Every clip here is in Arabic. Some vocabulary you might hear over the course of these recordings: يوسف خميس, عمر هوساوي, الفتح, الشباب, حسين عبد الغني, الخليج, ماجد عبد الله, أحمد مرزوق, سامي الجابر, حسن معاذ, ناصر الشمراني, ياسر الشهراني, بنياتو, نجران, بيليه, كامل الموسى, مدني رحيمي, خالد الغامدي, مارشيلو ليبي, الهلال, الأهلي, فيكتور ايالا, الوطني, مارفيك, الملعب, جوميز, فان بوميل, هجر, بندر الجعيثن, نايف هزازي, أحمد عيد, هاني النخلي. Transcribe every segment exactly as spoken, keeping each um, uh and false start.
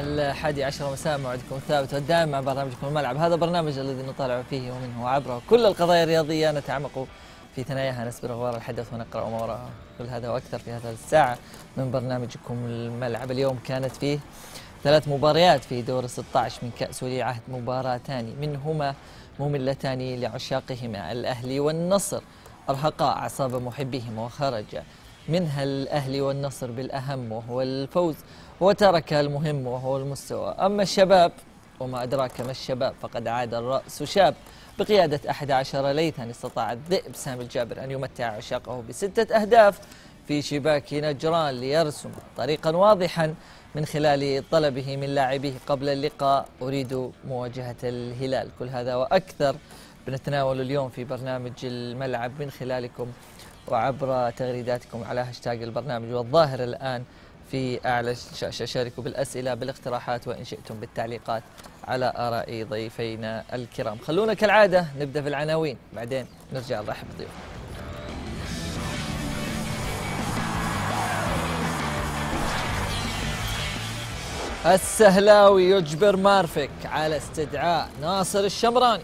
الحادي عشر مساء موعدكم ثابت والدائم مع برنامجكم الملعب، هذا برنامج الذي نطالع فيه ومنه عبره كل القضايا الرياضية، نتعمق في ثناياها، نسبر أخبار الحدث ونقرأ وما وراءه، كل هذا وأكثر في هذا الساعة من برنامجكم الملعب. اليوم كانت فيه ثلاث مباريات في دور ستة عشر من كأس ولي عهد، مباراتان منهما مملتان لعشاقهما، الأهلي والنصر أرهقا أعصاب محبيهما وخرج منها الأهلي والنصر بالأهم وهو الفوز وترك المهم وهو المستوى. أما الشباب وما أدراك ما الشباب فقد عاد الرأس شاب بقيادة أحد عشر ليثا، استطاع الذئب سامي الجابر أن يمتع عشاقه بستة أهداف في شباك نجران ليرسم طريقا واضحا من خلال طلبه من لاعبيه قبل اللقاء، أريد مواجهة الهلال. كل هذا وأكثر بنتناول اليوم في برنامج الملعب من خلالكم وعبر تغريداتكم على هاشتاج البرنامج والظاهر الآن في أعلى الشاشة. شاركوا بالأسئلة بالاقتراحات وإن شئتم بالتعليقات على آراء ضيفينا الكرام. خلونا كالعادة نبدأ في العناوين بعدين نرجع نرحب بضيوفنا. السهلاوي يجبر مارفيك على استدعاء ناصر الشمراني.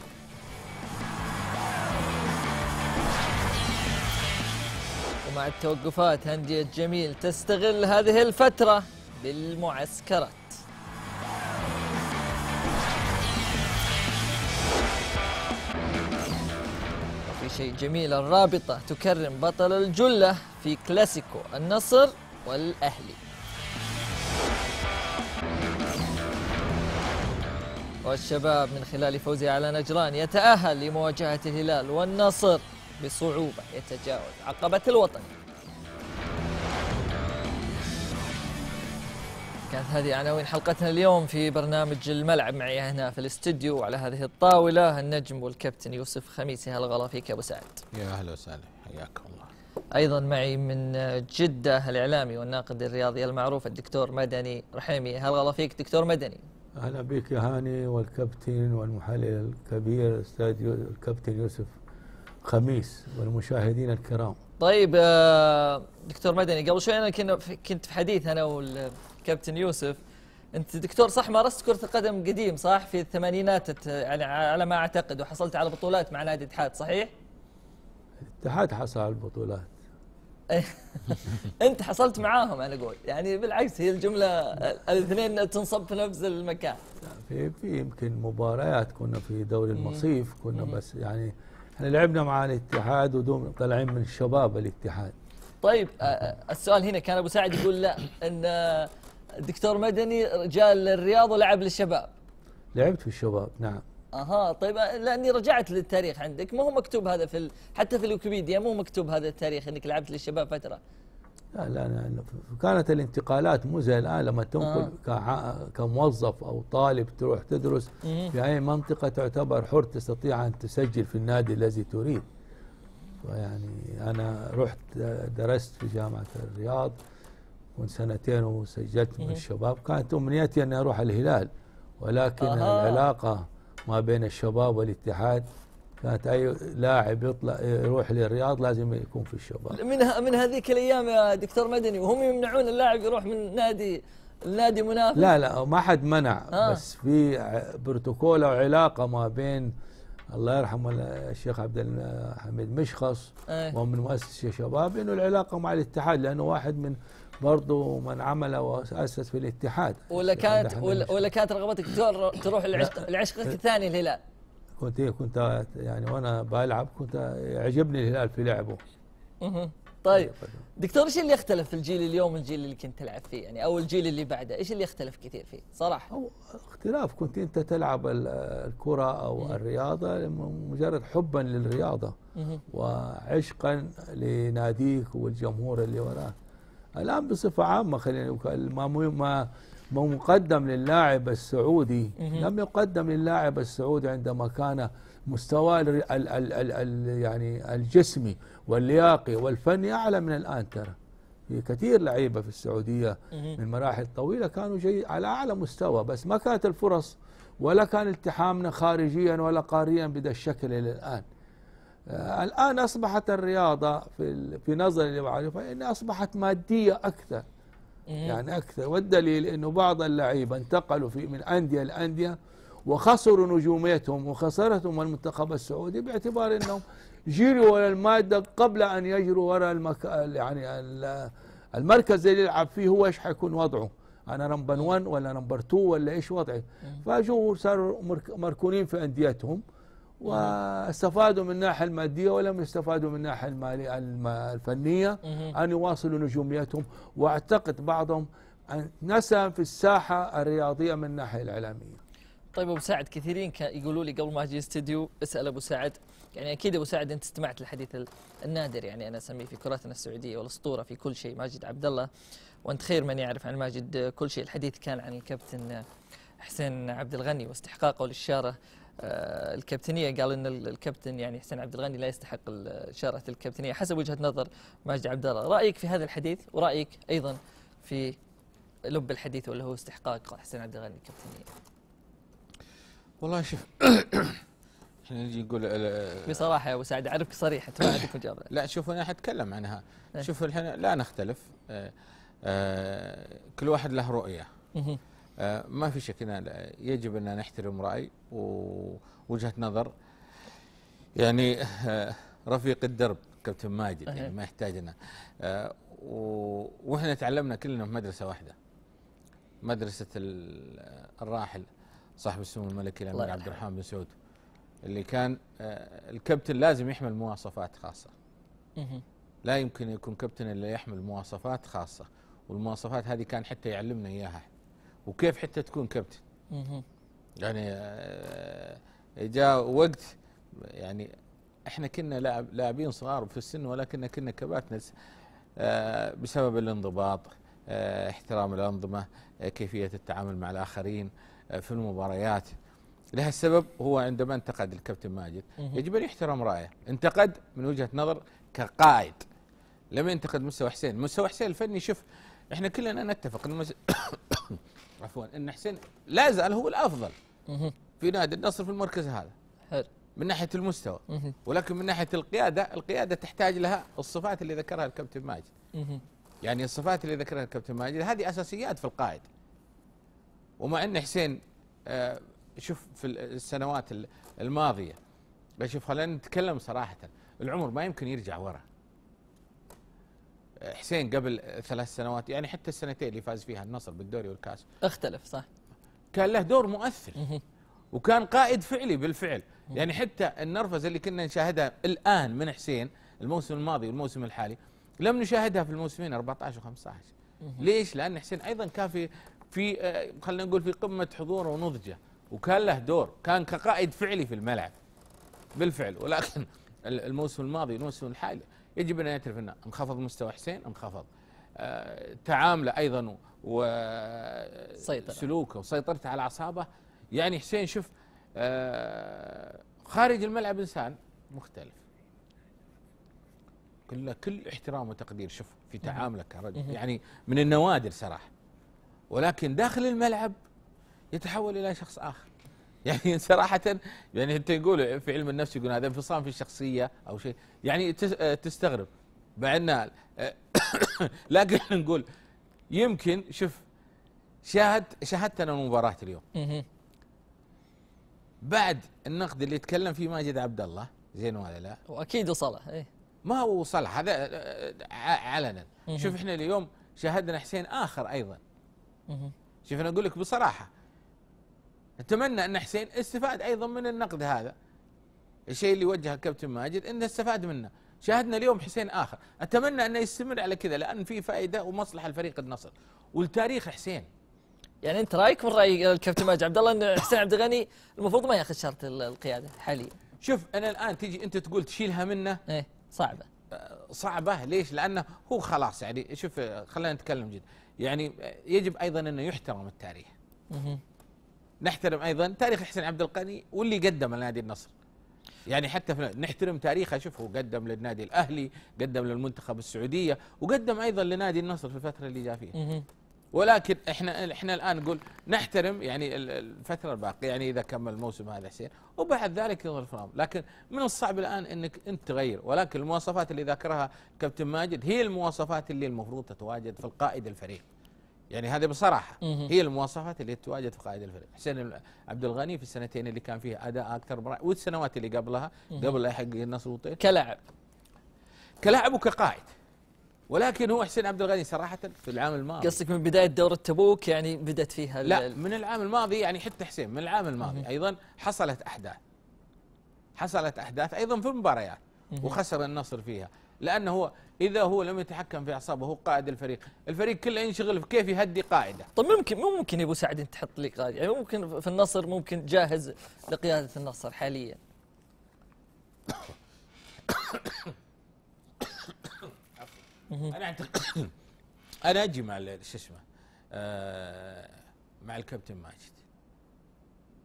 ومع التوقفات أندية جميل تستغل هذه الفترة بالمعسكرات. وفي شيء جميل، الرابطة تكرم بطل الجلة في كلاسيكو النصر والأهلي. والشباب من خلال فوزه على نجران يتأهل لمواجهة الهلال، والنصر بصعوبة يتجاوز عقبة الوطني. كانت هذه عناوين حلقتنا اليوم في برنامج الملعب. معي هنا في الاستديو وعلى هذه الطاولة النجم والكابتن يوسف خميس. هلا غلا فيك أبو سعد. يا أهلا وسهلا، حياك الله. أيضا معي من جدة الإعلامي والناقد الرياضي المعروف الدكتور مدني رحيمي. هلا غلا فيك دكتور مدني. أهلا بك يا هاني، والكابتن والمحلل الكبير أستاذ الكابتن يوسف خميس والمشاهدين الكرام. طيب دكتور مدني، قبل شوي أنا كنت في حديث أنا والكابتن يوسف، أنت دكتور صح مارست كرة القدم قديم صح في الثمانينات على ما أعتقد، وحصلت على بطولات مع نادي الاتحاد صحيح؟ الاتحاد حصل على البطولات. انت حصلت معاهم. انا اقول يعني بالعكس، هي الجمله الاثنين تنصب في نفس المكان. في في يمكن مباريات كنا في دوري المصيف كنا بس يعني احنا لعبنا مع الاتحاد ودوم طالعين من شباب الاتحاد. طيب السؤال هنا كان ابو سعد يقول لا ان الدكتور مدني جاء للرياض ولعب للشباب. لعبت في الشباب نعم. اها طيب، لاني رجعت للتاريخ عندك، ما هو مكتوب هذا في ال... حتى في الويكيبيديا مو مكتوب هذا التاريخ انك لعبت للشباب فتره. لا لا, لا. كانت الانتقالات مو زي الان لما تنقل آه. كموظف او طالب تروح تدرس مم. في اي منطقه تعتبر حر، تستطيع ان تسجل في النادي الذي تريد. ويعني انا رحت درست في جامعه الرياض كنت سنتين وسجلت مم. من الشباب، كانت امنيتي اني اروح الهلال، ولكن آه. العلاقه ما بين الشباب والاتحاد كانت اي لاعب يطلع يروح للرياض لازم يكون في الشباب. من من هذيك الايام يا دكتور مدني وهم يمنعون اللاعب يروح من نادي النادي منافس. لا لا ما حد منع آه. بس في بروتوكول او علاقه ما بين الله يرحمه الشيخ عبدالله حميد مشخص آه. ومن مؤسس الشباب انه العلاقه مع الاتحاد، لانه واحد من برضه من عمل واسس في الاتحاد. ولا كانت ولا, ولا كانت رغبتك تروح العشق لعشقك الثاني الهلال؟ كنت كنت يعني وانا بلعب كنت يعجبني الهلال في لعبه. اها طيب دكتور، ايش اللي اختلف في الجيل اليوم من الجيل اللي كنت تلعب فيه يعني او الجيل اللي بعده؟ ايش اللي اختلف كثير فيه صراحه؟ هو اختلاف كنت انت تلعب الكره او الرياضه مجرد حبا للرياضه وعشقا لناديك والجمهور اللي وراك. الآن بصفة عامة خلينا نقول ما ما مقدم للاعب السعودي لم يقدم للاعب السعودي عندما كان مستواه ال ال ال يعني الجسمي واللياقي والفني أعلى من الآن. ترى في كثير لعيبة في السعودية من مراحل طويلة كانوا جاي على أعلى مستوى، بس ما كانت الفرص ولا كان التحامنا خارجيا ولا قاريا بهذا الشكل إلى الآن. الآن أصبحت الرياضة في في نظري اللي بعرفها إن أصبحت مادية أكثر، يعني اكثر. والدليل انه بعض اللعيبه انتقلوا في من انديه لانديه وخسروا نجوميتهم وخسرتهم المنتخب السعودي باعتبار انهم جروا ورا الماده قبل ان يجروا ورا المك... يعني المركز اللي يلعب فيه هو ايش حيكون وضعه، انا نمبر واحد ولا نمبر اثنين ولا ايش وضعي. فجوا صاروا مركونين في انديتهم واستفادوا من الناحيه الماديه ولم يستفادوا من الناحيه الماليه الفنيه ان يواصلوا نجوميتهم، واعتقد بعضهم ان نسى في الساحه الرياضيه من الناحيه الاعلاميه. طيب ابو سعد، كثيرين كانوا يقولوا لي قبل ما اجي الاستديو اسال ابو سعد، يعني اكيد ابو سعد انت استمعت للحديث النادر يعني انا اسميه في كرتنا السعوديه والاسطوره في كل شيء ماجد عبد الله، وانت خير من يعرف عن ماجد كل شيء. الحديث كان عن الكابتن حسين عبد الغني واستحقاقه للشاره الكابتنيه، قال ان الكابتن يعني حسين عبد الغني لا يستحق شاره الكابتنيه حسب وجهه نظر ماجد عبد الله. رايك في هذا الحديث ورايك ايضا في لب الحديث واللي هو استحقاق حسين عبد الغني الكابتنيه؟ والله شوف احنا نجي نقول بصراحه يا ابو سعد، اعرفك صريح انت ما عندك مجابره. لا شوف انا حتكلم عنها، شوف الحين لا نختلف، آه كل واحد له رؤيه، آه ما في شك ان يجب ان نحترم راي ووجهه نظر يعني آه رفيق الدرب كابتن ماجد، يعني ما يحتاجنا آه واحنا تعلمنا كلنا في مدرسه واحده، مدرسه الراحل صاحب السمو الملكي الامير عبد الرحمن بن سعود، اللي كان آه الكابتن لازم يحمل مواصفات خاصه. لا يمكن يكون كابتن الا يحمل مواصفات خاصه، والمواصفات هذه كان حتى يعلمنا اياها وكيف حتى تكون كابتن. يعني جاء وقت يعني احنا كنا لاعبين صغار في السن، ولكن كنا كباتنا بسبب الانضباط، احترام الانظمه، كيفيه التعامل مع الاخرين في المباريات. لها السبب هو عندما انتقد الكابتن ماجد يجب ان يحترم رايه، انتقد من وجهه نظر كقائد، لم ينتقد مستوى حسين. مستوى حسين الفني شوف احنا كلنا نتفق ان عفوا ان حسين لا زال هو الافضل في نادي النصر في المركز هذا من ناحيه المستوى، ولكن من ناحيه القياده، القياده تحتاج لها الصفات اللي ذكرها الكابتن ماجد. يعني الصفات اللي ذكرها الكابتن ماجد هذه اساسيات في القائد. ومع ان حسين آه شوف في السنوات الماضيه، بشوف خلينا نتكلم صراحه، العمر ما يمكن يرجع ورا. حسين قبل ثلاث سنوات يعني حتى السنتين اللي فاز فيها النصر بالدوري والكاس اختلف صح، كان له دور مؤثر وكان قائد فعلي بالفعل. يعني حتى النرفزه اللي كنا نشاهدها الان من حسين الموسم الماضي والموسم الحالي لم نشاهدها في الموسمين أربعة عشر وخمسة عشر. ليش؟ لان حسين ايضا كان في في خلينا نقول في قمه حضوره ونضجه، وكان له دور، كان كقائد فعلي في الملعب بالفعل. ولكن الموسم الماضي والموسم الحالي يجب ان نعترف انه انخفض مستوى حسين، انخفض أه تعامله ايضا وسلوكه وسيطرته على اعصابه. يعني حسين شوف أه خارج الملعب انسان مختلف، كل كل احترام وتقدير شوف في تعامله كرجل، يعني من النوادر صراحه. ولكن داخل الملعب يتحول الى شخص اخر. يعني صراحة يعني انت تقول في علم النفس يقول هذا انفصام في الشخصية او شيء، يعني تستغرب مع ان لكن نقول يمكن شوف شاهد شاهدت انا مباراة اليوم. بعد النقد اللي يتكلم فيه ماجد عبد الله زين ولا لا؟ واكيد وصله ايه ما هو وصله هذا علنا. شوف احنا اليوم شاهدنا حسين اخر ايضا. شوف انا اقول لك بصراحة اتمنى ان حسين استفاد ايضا من النقد هذا، الشيء اللي وجهه الكابتن ماجد انه استفاد منه. شاهدنا اليوم حسين اخر، اتمنى انه يستمر على كذا لان في فائده ومصلحه لفريق النصر والتاريخ حسين. يعني انت رايك من راي الكابتن ماجد عبد الله ان حسين عبد الغني المفروض ما ياخذ شرط القياده حاليا؟ شوف انا الان تجي انت تقول تشيلها منه ايه صعبه صعبه. ليش؟ لانه هو خلاص يعني شوف خلينا نتكلم جد، يعني يجب ايضا انه يحترم التاريخ. نحترم ايضا تاريخ حسين عبد الغني واللي قدم لنادي النصر. يعني حتى في نحترم تاريخه، شوف هو قدم للنادي الاهلي، قدم للمنتخب السعوديه، وقدم ايضا لنادي النصر في الفتره اللي جاء فيها. ولكن احنا احنا الان نقول نحترم يعني الفتره الباقيه، يعني اذا كمل الموسم هذا حسين وبعد ذلك يظهر فرام، لكن من الصعب الان انك انت تغير. ولكن المواصفات اللي ذكرها كابتن ماجد هي المواصفات اللي المفروض تتواجد في القائد الفريق. يعني هذه بصراحه هي المواصفات اللي تواجد في قائد الفريق. حسين عبد الغني في السنتين اللي كان فيه اداء اكثر برا... والسنوات اللي قبلها قبل لا يحقق النصر وطيل كلاعب كلاعب وكقائد، ولكن هو حسين عبد الغني صراحه في العام الماضي، قصدك من بدايه دوره تبوك يعني بدت فيها ال... لا من العام الماضي، يعني حتى حسين من العام الماضي مم. ايضا حصلت احداث حصلت احداث ايضا في المباريات وخسر النصر فيها، لانه هو اذا هو لم يتحكم في اعصابه هو قائد الفريق، الفريق كله ينشغل في كيف يهدي قائده. طيب ممكن مو ممكن يا ابو سعد انت تحط لي قائد، يعني ممكن في النصر ممكن جاهز لقياده النصر حاليا؟ انا اعتقد انا اجي مع شو اسمه آه مع الكابتن ماجد،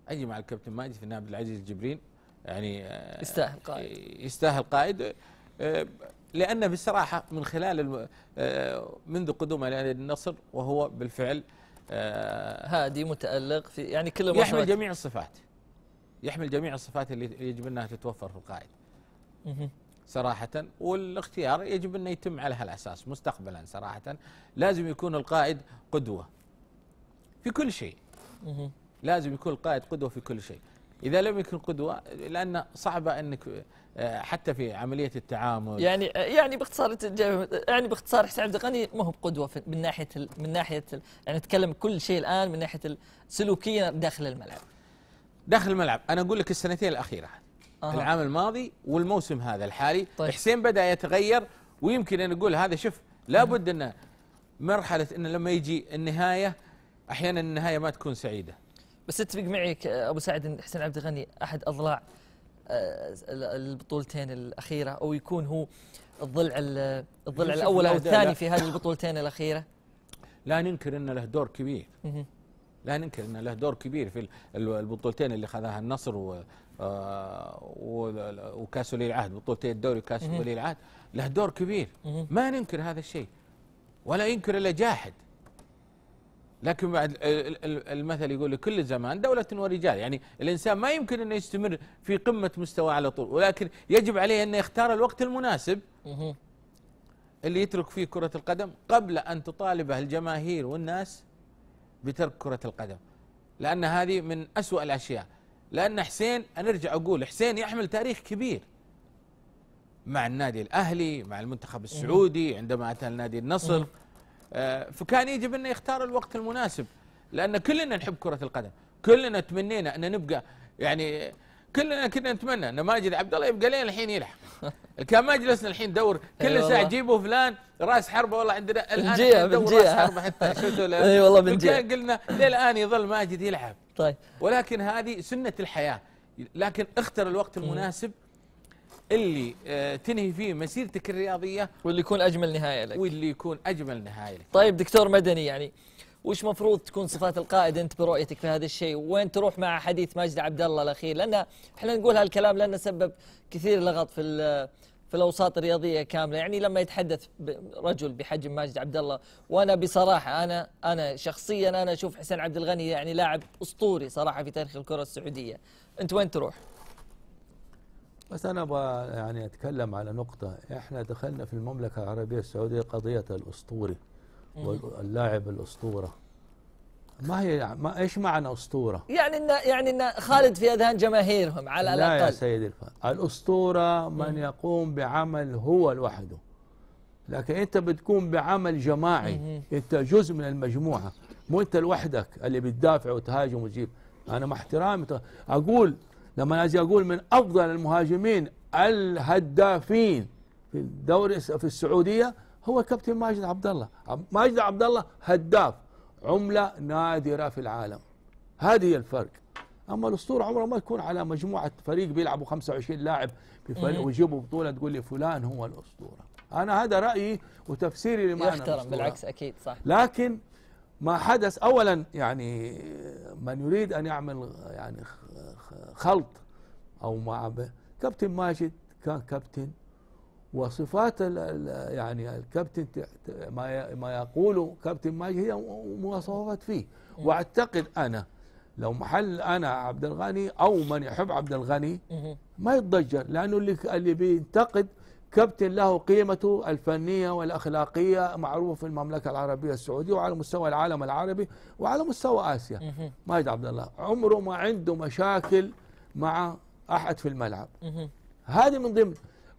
اجي مع الكابتن ماجد في عبد العزيز الجبرين، يعني آه يستاهل قائد يستاهل قائد آه لأنه بصراحة من خلال منذ قدومه إلى النصر وهو بالفعل هادي متألق في يعني كل يحمل جميع الصفات، يحمل جميع الصفات اللي يجب أنها تتوفر في القائد صراحة، والاختيار يجب أنه يتم على هالأساس مستقبلا. صراحة لازم يكون القائد قدوة في كل شيء، لازم يكون القائد قدوة في كل شيء، إذا لم يكن قدوة لأن صعبة أنك حتى في عملية التعامل. يعني يعني باختصار يعني باختصار حسين عبد الغني ما هو بقدوة من ناحية من ناحية يعني نتكلم كل شيء الآن من ناحية السلوكية داخل الملعب. داخل الملعب أنا أقول لك السنتين الأخيرة أه. العام الماضي والموسم هذا الحالي طيب. حسين بدأ يتغير، ويمكن أن نقول هذا شوف لابد أن مرحلة أن لما يجي النهاية أحيانا النهاية ما تكون سعيدة. بس تتفق معي أبو سعد أن حسين عبد الغني أحد أضلاع البطولتين الأخيرة، أو يكون هو الضلع الضلع الأول أو الثاني في هذه البطولتين الأخيرة؟ لا ننكر أن له دور كبير، لا ننكر أن له دور كبير في البطولتين اللي خذاها النصر و وكأس ولي العهد، بطولتين الدوري وكأس ولي العهد له دور كبير، ما ننكر هذا الشيء ولا ينكر إلا جاحد. لكن بعد المثل يقول لكل زمان دولة ورجال، يعني الإنسان ما يمكن أن يستمر في قمة مستوى على طول، ولكن يجب عليه أن يختار الوقت المناسب اللي يترك فيه كرة القدم قبل أن تطالبه الجماهير والناس بترك كرة القدم، لأن هذه من أسوأ الأشياء. لأن حسين أنا أرجع أقول حسين يحمل تاريخ كبير مع النادي الأهلي، مع المنتخب السعودي، عندما أتى النادي النصر، فكان يجب أن يختار الوقت المناسب، لأن كلنا نحب كرة القدم، كلنا تمنينا أن نبقى، يعني كلنا كنا نتمنى أن ماجد عبد الله يبقى لين الحين يلعب. كان ما جلسنا الحين ندور كل ساعة جيبوا فلان راس حربة، والله عندنا الآن ندور راس حربة حتى شفتوا. اي والله بنجيع. قلنا ليه الآن يظل ماجد يلعب؟ طيب ولكن هذه سنة الحياة، لكن اختر الوقت المناسب اللي تنهي فيه مسيرتك الرياضيه واللي يكون اجمل نهايه لك واللي يكون اجمل نهايه لك. طيب دكتور مدني، يعني وش مفروض تكون صفات القائد انت برؤيتك في هذا الشيء؟ وين تروح مع حديث ماجد عبد الله الاخير؟ لان احنا نقول هالكلام لانه سبب كثير لغط في في الاوساط الرياضيه كامله، يعني لما يتحدث رجل بحجم ماجد عبد الله، وانا بصراحه انا انا شخصيا انا اشوف حسين عبد الغني يعني لاعب اسطوري صراحه في تاريخ الكره السعوديه، انت وين تروح؟ بس أنا أبغى يعني أتكلم على نقطة، إحنا دخلنا في المملكة العربية السعودية قضية الأسطوري واللاعب الأسطورة. ما هي ما إيش معنى أسطورة؟ يعني إن يعني إن خالد في أذهان جماهيرهم على الأقل. لا يا سيدي الفاضل، الأسطورة من يقوم بعمل هو لوحده، لكن أنت بتقوم بعمل جماعي، أنت جزء من المجموعة، مو أنت لوحدك اللي بتدافع وتهاجم وتجيب. أنا مع احترامي أقول لما اجي اقول من افضل المهاجمين الهدافين في الدوري في السعوديه هو كابتن ماجد عبد الله، ماجد عبد الله هداف، عمله نادره في العالم، هذه الفرق. اما الاسطوره عمره ما يكون على مجموعه فريق بيلعبوا خمسة وعشرين لاعب في فريق ويجيبوا بطوله تقول لي فلان هو الاسطوره، انا هذا رايي وتفسيري لمعنى يحترم بالعكس اكيد صح، لكن ما حدث اولا يعني من يريد ان يعمل يعني خلط او مع كابتن ماجد كان كابتن، وصفات يعني الكابتن ما يقوله كابتن ماجد هي مواصفات فيه، واعتقد انا لو محل انا عبد الغني او من يحب عبد الغني ما يتضجر، لانه اللي اللي بينتقد كابتن له قيمته الفنية والأخلاقية معروف في المملكة العربية السعودية وعلى مستوى العالم العربي وعلى مستوى آسيا. ماجد عبد الله عمره ما عنده مشاكل مع أحد في الملعب. هذه من ضمن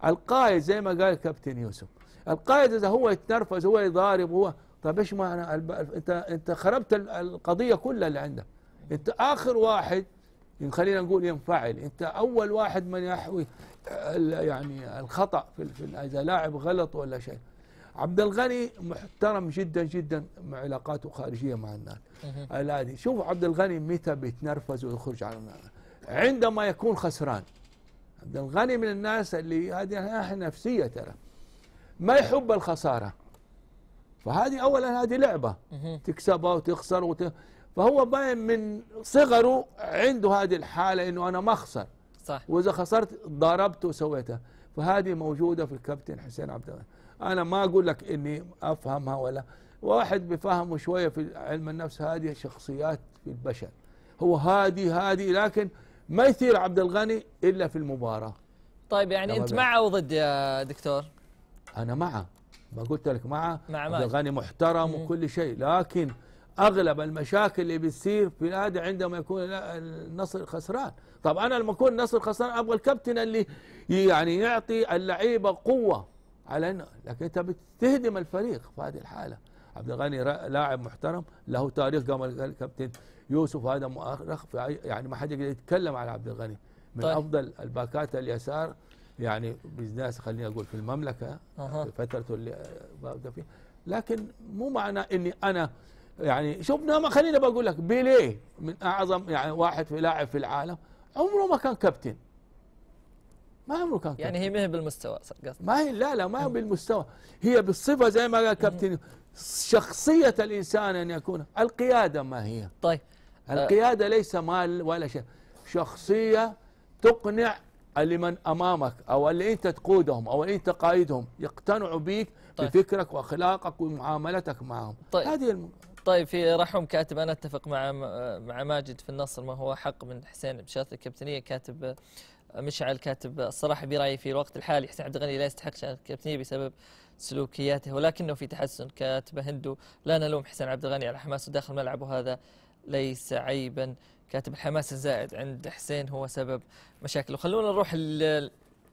القائد زي ما قال كابتن يوسف، القائد إذا هو يتنرفز هو يضارب هو، طيب إيش معنى الب... أنت أنت خربت القضية كلها اللي عندك، أنت آخر واحد خلينا نقول ينفعل، أنت أول واحد من يحوي يعني الخطأ في إذا لاعب غلط ولا شيء. عبد الغني محترم جدا جدا مع علاقاته خارجية مع النادي. الآن شوف عبد الغني متى بيتنرفز ويخرج على النادي عندما يكون خسران. عبد الغني من الناس اللي هذه نفسية ترى ما يحب الخسارة، فهذه أولا هذه لعبة تكسبها وتخسر وت... فهو باين من صغره عنده هذه الحالة إنه أنا ما أخسر، صح، وإذا خسرت ضربت وسويتها، فهذه موجودة في الكابتن حسين عبد الله. أنا ما أقول لك إني أفهمها ولا واحد بفهمه شوية في علم النفس، هذه شخصيات في البشر، هو هذه هذه لكن ما يثير عبد الغني إلا في المباراة. طيب يعني أنت معه أو ضد يا دكتور؟ أنا معه، ما قلت لك معه، مع عبد الغني محترم وكل شيء، لكن اغلب المشاكل اللي بتصير في النادي عندما يكون النصر خسران. طب انا لما اكون النصر خسران ابغى الكابتن اللي يعني يعطي اللعيبه قوه على انه، لكن انت بتهدم الفريق في هذه الحاله. عبد الغني لاعب محترم له تاريخ، قام الكابتن يوسف هذا مؤرخ يعني ما حد يقدر يتكلم على عبد الغني، من طيب. افضل الباكات اليسار يعني بالناس خليني اقول في المملكه أه. في فترته اللي بدا فيها، لكن مو معنى اني انا يعني شفنا ما خلينا بقول لك بيليه من اعظم يعني واحد في لاعب في العالم عمره ما كان كابتن، ما عمره كان كابتن. يعني هي ما هي بالمستوى قصدك؟ ما هي لا لا ما هي بالمستوى، هي بالصفه زي ما قال كابتن، شخصيه الانسان ان يكون القياده ما هي. طيب القياده ليس مال ولا شيء، شخصيه تقنع اللي من امامك او اللي انت تقودهم او اللي انت قائدهم يقتنعوا بيك طيب. بفكرك واخلاقك ومعاملتك معهم. طيب هذه الم... طيب في رحم كاتب انا اتفق مع مع ماجد في النصر ما هو حق من حسين بشهادة الكابتنيه. كاتب مشعل كاتب الصراحه برايي في الوقت الحالي حسين عبد الغني لا يستحق شهادة الكابتنيه بسبب سلوكياته ولكنه في تحسن. كاتبه هندو لا نلوم حسين عبد الغني على حماسه داخل الملعب وهذا ليس عيبا. كاتب الحماس الزائد عند حسين هو سبب مشاكله. خلونا نروح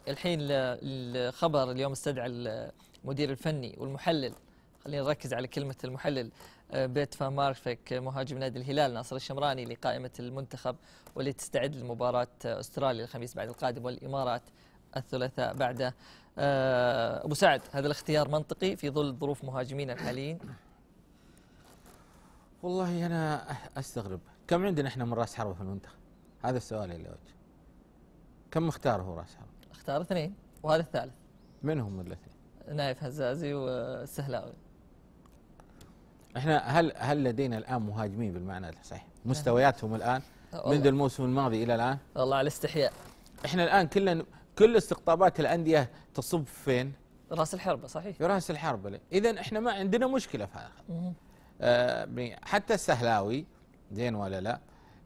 الحين للخبر اليوم استدعى المدير الفني والمحلل، خلينا نركز على كلمه المحلل بيت فان مارفيك مهاجم نادي الهلال ناصر الشمراني لقائمة المنتخب واللي تستعد لمباراة أستراليا الخميس بعد القادم والإمارات الثلاثاء بعده. أبو سعد هذا الاختيار منطقي في ظل ظروف مهاجمين الحاليين؟ والله أنا أستغرب كم عندنا إحنا من رأس حربة في المنتخب، هذا السؤال اللي وجه. كم اختاره هو رأس حربة؟ اختار اثنين وهذا الثالث. من هم الاثنين؟ نايف هزازي والسهلاوي. احنا هل هل لدينا الان مهاجمين بالمعنى الصحيح؟ مستوياتهم الان منذ الموسم الماضي الى الان؟ والله على الاستحياء. احنا الان كل كل استقطابات الانديه تصب فين؟ راس الحربه صحيح؟ في راس الحربه، اذا احنا ما عندنا مشكله في هذا. آه حتى السهلاوي زين ولا لا؟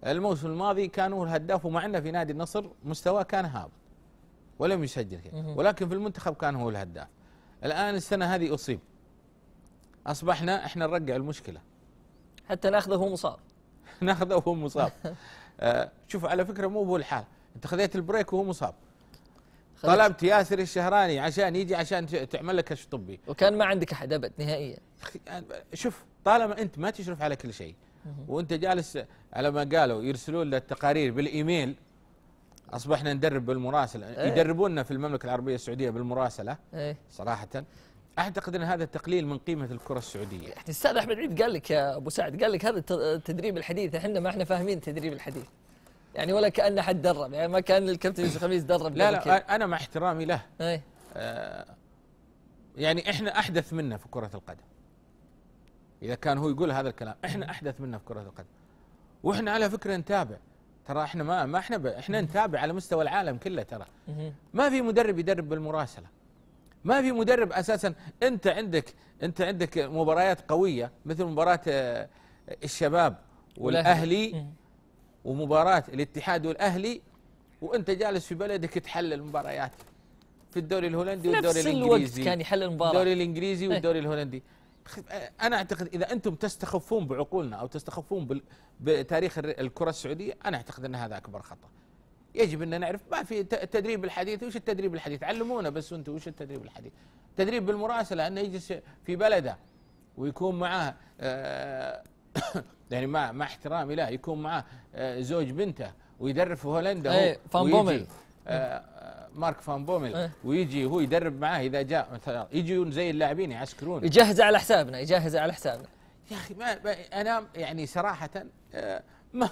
الموسم الماضي كان هو الهداف ومعنا في نادي النصر مستواه كان هابط ولم يسجل كثير، ولكن في المنتخب كان هو الهداف. الان السنه هذه اصيب. أصبحنا إحنا نرجع المشكلة حتى ناخذه وهو مصاب ناخذه وهو مصاب. آه شوف على فكرة مو هو الحال، أنت خذيت البريك وهو مصاب، طلبت ياسر الشهراني عشان يجي عشان تعمل لك كشف طبي وكان ما عندك أحد أبد نهائيا. شوف طالما أنت ما تشرف على كل شيء وأنت جالس على ما قالوا يرسلون لنا التقارير بالإيميل، أصبحنا ندرب بالمراسلة ايه؟ يدربوننا في المملكة العربية السعودية بالمراسلة ايه؟ صراحة اعتقد ان هذا تقليل من قيمه الكره السعوديه. يعني الاستاذ احمد عيد قال لك يا ابو سعد، قال لك هذا التدريب الحديث، احنا ما احنا فاهمين التدريب الحديث. يعني ولا كان احد درب، يعني ما كان الكابتن يوسف خميس درب. لا لا انا مع احترامي له. اي آه يعني احنا احدث منه في كره القدم. اذا كان هو يقول هذا الكلام، احنا احدث منه في كره القدم. واحنا على فكره نتابع، ترى احنا ما ما احنا احنا نتابع على مستوى العالم كله ترى. ما في مدرب يدرب بالمراسله. ما في مدرب اساسا. انت عندك انت عندك مباريات قويه مثل مباراه الشباب والاهلي ومباراه الاتحاد والاهلي، وانت جالس في بلدك تحلل مباريات في الدوري الهولندي والدوري الانجليزي، نفس الوقت كان يحل المباراه، الدوري الانجليزي والدوري الهولندي. انا اعتقد اذا انتم تستخفون بعقولنا او تستخفون بتاريخ الكره السعوديه، انا اعتقد ان هذا اكبر خطا. يجب ان نعرف ما في التدريب الحديث. وش التدريب الحديث؟ علمونا بس انتم وش التدريب الحديث؟ تدريب بالمراسله، انه يجلس في بلده ويكون معاه يعني مع مع احترامي له، يكون معاه زوج بنته ويدرب في هولندا، ايه فان بوميل، مارك فان بوميل، أه ويجي هو يدرب معاه اذا جاء مثلا، يجون زي اللاعبين يعسكرون، يجهز على حسابنا، يجهز على حسابنا يا اخي. ما انا يعني صراحه ما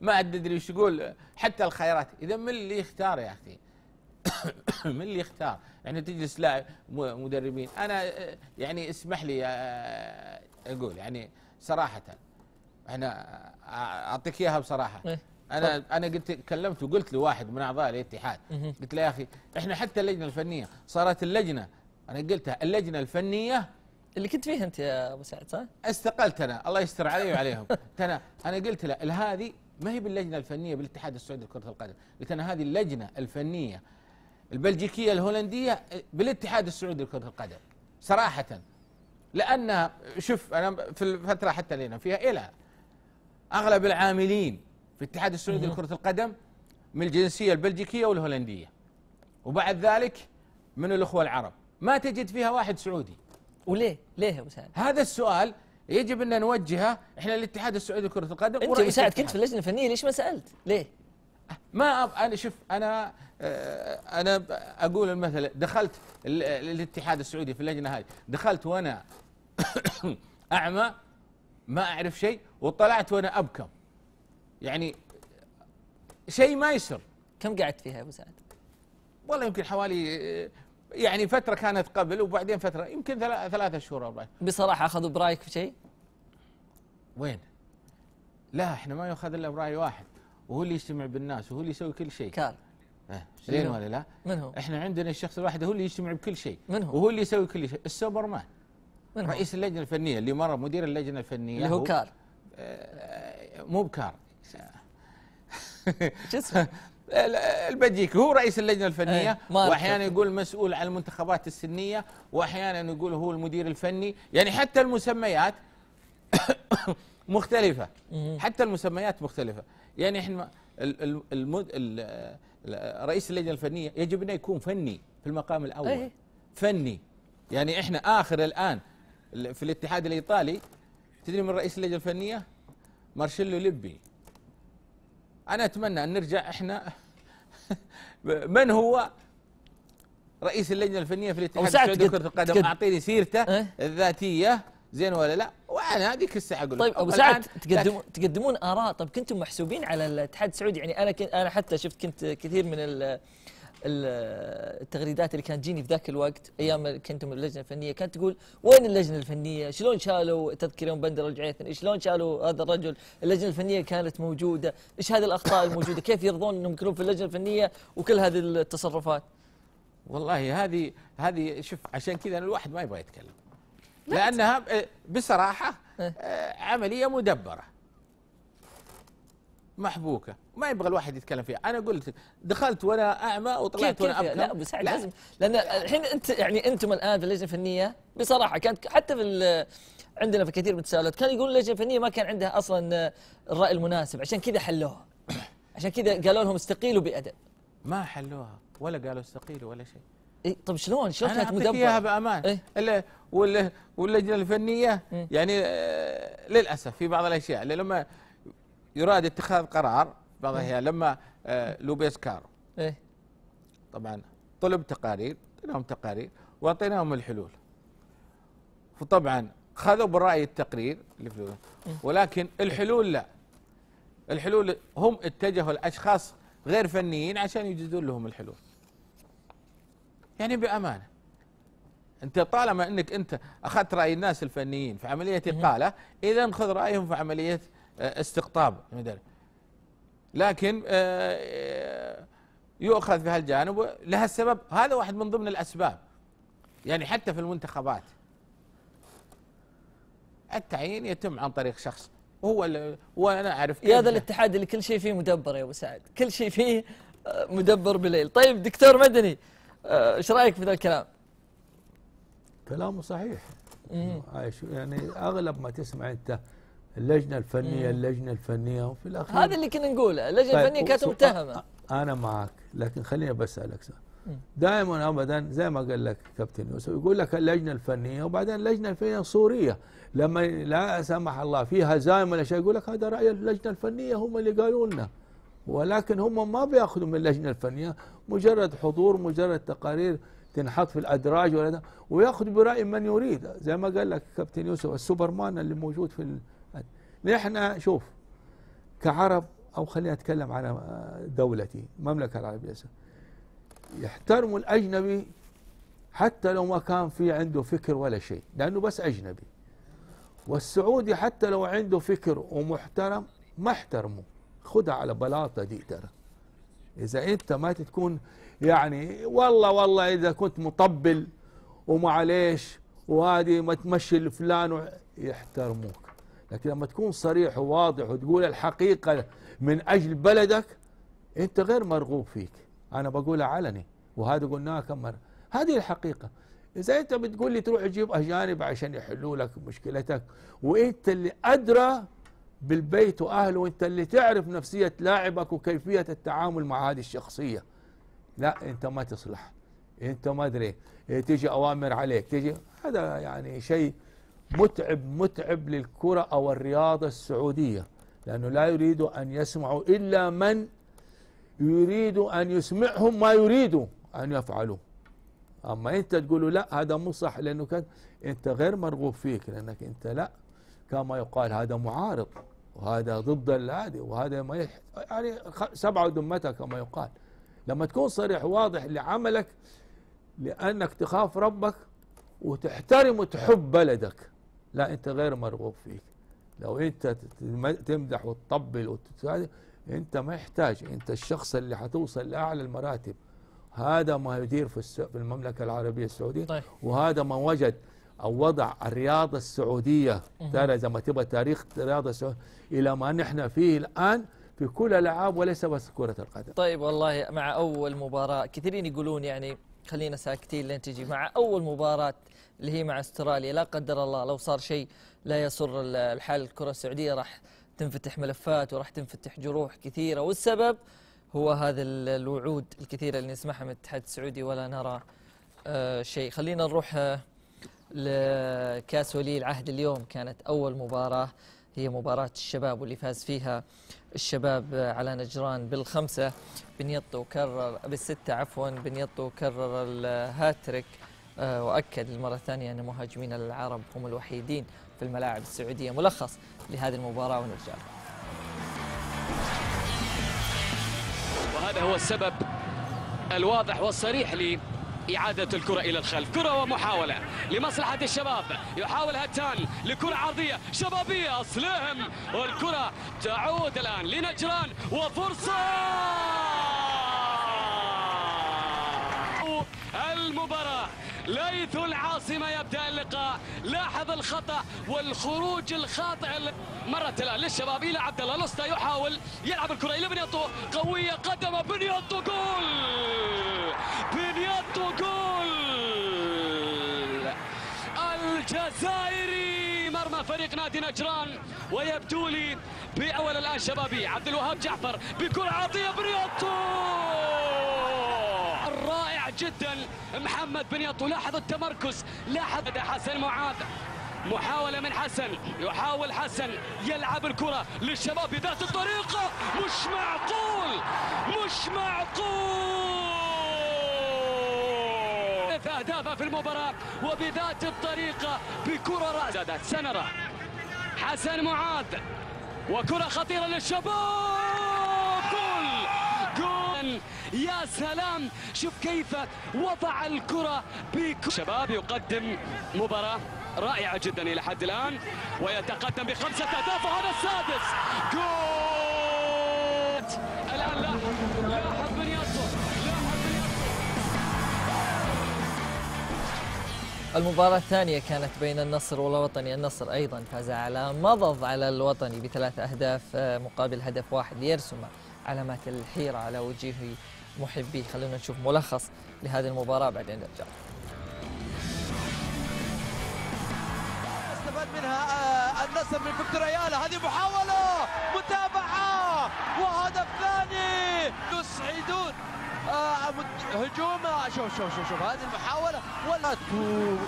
ما ادري وش اقول. حتى الخيارات اذا من اللي يختار يا اخي، من اللي يختار؟ يعني تجلس لاعب مدربين. انا يعني اسمح لي اقول يعني صراحه، انا اعطيك اياها بصراحه. أه انا انا قلت كلمت وقلت لواحد من اعضاء الاتحاد، قلت له يا اخي احنا حتى اللجنه الفنيه صارت اللجنه، انا قلتها اللجنه الفنيه اللي كنت فيها انت يا ابو سعد، صح؟ استقلت انا، الله يستر علي وعليهم. انا انا قلت له هذه ما هي باللجنه الفنيه بالاتحاد السعودي لكره القدم، قلت انا هذه اللجنه الفنيه البلجيكيه الهولنديه بالاتحاد السعودي لكره القدم صراحه، لان شوف انا في الفتره حتى اللي انا فيها الى اغلب العاملين في الاتحاد السعودي لكرة القدم من الجنسية البلجيكية والهولندية، وبعد ذلك من الأخوة العرب، ما تجد فيها واحد سعودي. وليه؟ ليه يا أبو سعد؟ هذا السؤال يجب أن نوجهه احنا للاتحاد السعودي لكرة القدم. أنت يا أبو سعد كنت في اللجنة الفنية، ليش ما سألت؟ ليه؟ ما أب... أنا شوف أنا أنا أقول المثل، دخلت الاتحاد السعودي في اللجنة هذه، دخلت وأنا أعمى ما أعرف شيء، وطلعت وأنا أبكم. يعني شيء ما يسر. كم قعدت فيها يا ابو سعد؟ والله يمكن حوالي يعني فتره كانت قبل وبعدين فتره، يمكن ثلاثة شهور او بصراحه. اخذوا برايك في شيء؟ وين؟ لا احنا ما يؤخذ الا براي واحد، وهو اللي يجتمع بالناس وهو اللي يسوي كل شيء. كان زين ولا لا؟ من هو؟ احنا عندنا الشخص الواحد هو اللي يجتمع بكل شيء، من هو؟ وهو اللي يسوي كل شيء، السوبرمان. من هو؟ رئيس اللجنه الفنيه اللي مره مدير اللجنه الفنيه اللي هو كار. آه مو بكار. شو اسمه؟ البلجيكي، هو رئيس اللجنه الفنيه، واحيانا يقول مسؤول على المنتخبات السنيه، واحيانا يقول هو المدير الفني، يعني حتى المسميات مختلفه، حتى المسميات مختلفه، يعني احنا رئيس اللجنه الفنيه يجب انه يكون فني في المقام الاول، فني. يعني احنا اخر الان في الاتحاد الايطالي تدري من رئيس اللجنه الفنيه؟ مارشيلو ليبي. أنا أتمنى أن نرجع إحنا من هو رئيس اللجنة الفنية في الاتحاد السعودي لكرة القدم، أعطيني سيرته أه؟ الذاتية، زين ولا لا؟ وأنا هذيك الساعة أقول. طيب أبو سعد، تقدم تقدمون آراء. طب كنتم محسوبين على الاتحاد السعودي؟ يعني أنا كنت أنا حتى شفت كنت كثير من التغريدات اللي كانت تجيني في ذاك الوقت أيام كنتم اللجنة الفنية، كانت تقول وين اللجنة الفنية؟ شلون شالوا تذكر يوم بندر الجعيثن؟ شلون شالوا هذا الرجل؟ اللجنة الفنية كانت موجودة، إيش هذه الأخطاء الموجودة؟ كيف يرضون أنهم يكونون في اللجنة الفنية وكل هذه التصرفات؟ والله هذه هذه شوف، عشان كذا الواحد ما يبغى يتكلم، لأنها بصراحة عملية مدبرة محبوكه، ما يبغى الواحد يتكلم فيها. انا قلت دخلت وانا اعمى وطلعت وانا ابكم. لا ابو سعد لازم، لان الحين انت يعني انتم الان في اللجنه الفنيه بصراحه كانت حتى في عندنا في كثير من التساؤلات، كان يقول اللجنه الفنيه ما كان عندها اصلا الراي المناسب، عشان كذا حلوها، عشان كذا قالوا لهم استقيلوا بادب. ما حلوها ولا قالوا استقيلوا ولا شيء. إيه طب شلون؟ شلون كانت مدبره؟ انا اعطيك اياها بامان. إيه؟ واللجنه الفنيه م. يعني للاسف في بعض الاشياء اللي لما يراد اتخاذ قرار بعضها، لما لوبيس كارو ايه طبعا طلب تقارير، اعطيناهم تقارير واعطيناهم الحلول، وطبعا خذوا بالراي التقرير اللي في، ولكن الحلول لا، الحلول هم اتجهوا لاشخاص غير فنيين عشان يجدون لهم الحلول. يعني بامانه انت طالما انك انت اخذت راي الناس الفنيين في عمليه اقاله، اذا خذ رايهم في عمليه استقطاب المدرب، لكن يؤخذ في هالجانب لهالسبب. هذا واحد من ضمن الاسباب. يعني حتى في المنتخبات التعيين يتم عن طريق شخص، وهو وانا اعرف يا هذا الاتحاد اللي كل شيء فيه مدبر يا ابو سعد، كل شيء فيه مدبر بالليل. طيب دكتور مدني، ايش رايك في ذا الكلام؟ كلامه صحيح. يعني اغلب ما تسمع انت اللجنه الفنيه مم. اللجنه الفنيه وفي الاخير هذا اللي كنا نقوله، اللجنه طيب الفنيه كانت متهمه. انا معك، لكن خليني بسالك سؤال. دائما ابدا زي ما قال لك كابتن يوسف يقول لك اللجنه الفنيه، وبعدين اللجنه الفنيه الصوريه لما لا سمح الله في هزايم ولا شيء يقول لك هذا راي اللجنه الفنيه، هم اللي قالوا لنا، ولكن هم ما بياخذوا من اللجنه الفنيه، مجرد حضور، مجرد تقارير تنحط في الادراج ولا، وياخذ براي من يريد زي ما قال لك كابتن يوسف السوبرمان اللي موجود في ال... نحن شوف كعرب، او خليني اتكلم على دولتي المملكه العربيه السعوديه، يحترموا الاجنبي حتى لو ما كان في عنده فكر ولا شيء، لانه بس اجنبي. والسعودي حتى لو عنده فكر ومحترم ما احترمه، خدها على بلاطه دي ترى. اذا انت ما تكون يعني والله والله اذا كنت مطبل ومعليش وهذه ما تمشي لفلان يحترموك، لكن لما تكون صريح وواضح وتقول الحقيقه من اجل بلدك انت غير مرغوب فيك. أنا بقولها علني وهذا قلناها كم مرة، هذه الحقيقة. إذا أنت بتقول لي تروح تجيب أجانب عشان يحلوا لك مشكلتك وأنت اللي أدرى بالبيت وأهله، وأنت اللي تعرف نفسية لاعبك وكيفية التعامل مع هذه الشخصية، لا أنت ما تصلح، أنت ما أدري تيجي أوامر عليك تيجي، هذا يعني شيء متعب متعب للكرة أو الرياضة السعودية، لأنه لا يريد أن يسمعوا إلا من يريد أن يسمعهم ما يريدوا أن يفعلوا. أما أنت تقولوا لا هذا مو صح، لأنه كان أنت غير مرغوب فيك، لأنك أنت لا كما يقال هذا معارض وهذا ضد العادي وهذا ما يح... يعني سبعة ذمتك كما يقال. لما تكون صريح واضح لعملك لأنك تخاف ربك وتحترم وتحب بلدك، لا أنت غير مرغوب فيك. لو أنت تمدح وتطبل وتتساعد انت ما يحتاج، انت الشخص اللي حتوصل لاعلى المراتب. هذا ما يدير في في المملكه العربيه السعوديه. طيب. وهذا ما وجد او وضع الرياضه السعوديه ترى اذا ما تبغى تاريخ الرياضه السعوديه الى ما نحن فيه الان في كل الالعاب وليس بس كره القدم. طيب والله مع اول مباراه كثيرين يقولون يعني خلينا ساكتين لين تجي، مع اول مباراه اللي هي مع استراليا لا قدر الله لو صار شيء لا يسر الحال الكره السعوديه راح تنفتح ملفات وراح تنفتح جروح كثيرة، والسبب هو هذا الوعود الكثيرة اللي نسمعها من الاتحاد السعودي ولا نرى آه شيء. خلينا نروح آه لكأس ولي العهد. اليوم كانت أول مباراة هي مباراة الشباب، واللي فاز فيها الشباب على نجران بالخمسة. بنياتو كرر بالستة عفوا بنياتو كرر الهاتريك آه وأكد للمرة الثانية أن مهاجمين العرب هم الوحيدين في الملاعب السعودية. ملخص لهذه المباراة ونرجع. وهذا هو السبب الواضح والصريح لإعادة الكرة إلى الخلف. كرة ومحاولة لمصلحة الشباب، يحاول هتان لكرة عرضية شبابية أصلهم، والكرة تعود الآن لنجران وفرصة المباراة. ليث العاصمة يبدأ اللقاء، لاحظ الخطأ والخروج الخاطئ اللي... مرة الآن للشباب إلى عبد الله لوستا، يحاول يلعب الكرة إلى بنياتو، قوية قدمة بنياتو جول، بنياتو جول الجزائري مرمى فريق نادي نجران. ويبدو لي بأول الآن شبابي عبد الوهاب جعفر بكرة عاطية بنياتو رائع جدا محمد بنياتو. لاحظ التمركز، لاحظ حسن معاذ، محاولة من حسن، يحاول حسن يلعب الكرة للشباب بذات الطريقة. مش معقول مش معقول أهدافها في المباراة وبذات الطريقة بكرة رأسها. سنرى حسن معاذ وكرة خطيرة للشباب، جول جول. يا سلام شوف كيف وضع الكرة بكل. شباب يقدم مباراة رائعة جدا إلى حد الآن ويتقدم بخمسة أهداف وهذا السادس جول الآن. لا لاحظ بنياتو لاحظ بنياتو. المباراة الثانية كانت بين النصر والوطني. النصر أيضا فاز على مضض على الوطني بثلاث أهداف مقابل هدف واحد، ليرسم علامات الحيرة على وجوه محبيه. خلونا نشوف ملخص لهذه المباراة بعدين نرجع. استفاد منها النصر من فيكتور ايالا، هذه محاولة متابعة وهدف ثاني يسعدون هجوم. شوف شوف شوف شوف هذه المحاولة،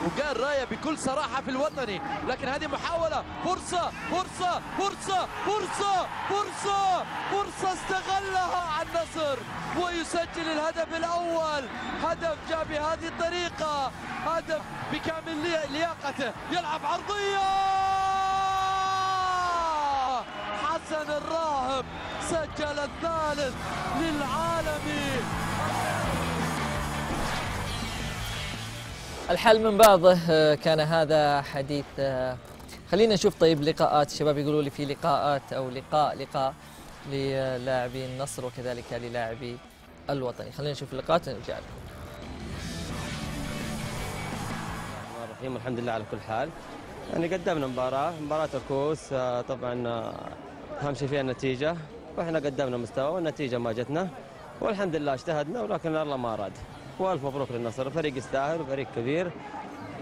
وقال راية بكل صراحة في الوطني، لكن هذه محاولة فرصة فرصة فرصة فرصة فرصة فرصة استغلها النصر ويسجل الهدف الأول. هدف جاء بهذه الطريقة، هدف بكامل لياقته، يلعب عرضية، حسن الراهب سجل الثالث للعالمي. الحل من بعضه كان هذا حديث. خلينا نشوف طيب لقاءات الشباب، يقولوا لي في لقاءات أو لقاء لقاء للاعبي النصر وكذلك للاعبي الوطني. خلينا نشوف اللقاءات ونرجع لكم. بسم الله الرحمن الرحيم، والحمد لله على كل حال. يعني قدمنا مباراة مباراة الكوس، طبعا أهم شيء فيها النتيجة، وإحنا قدمنا مستوى والنتيجة ما جتنا، والحمد لله اجتهدنا ولكن الله ما أراد. والف مبروك للنصر، فريق يستاهل وفريق كبير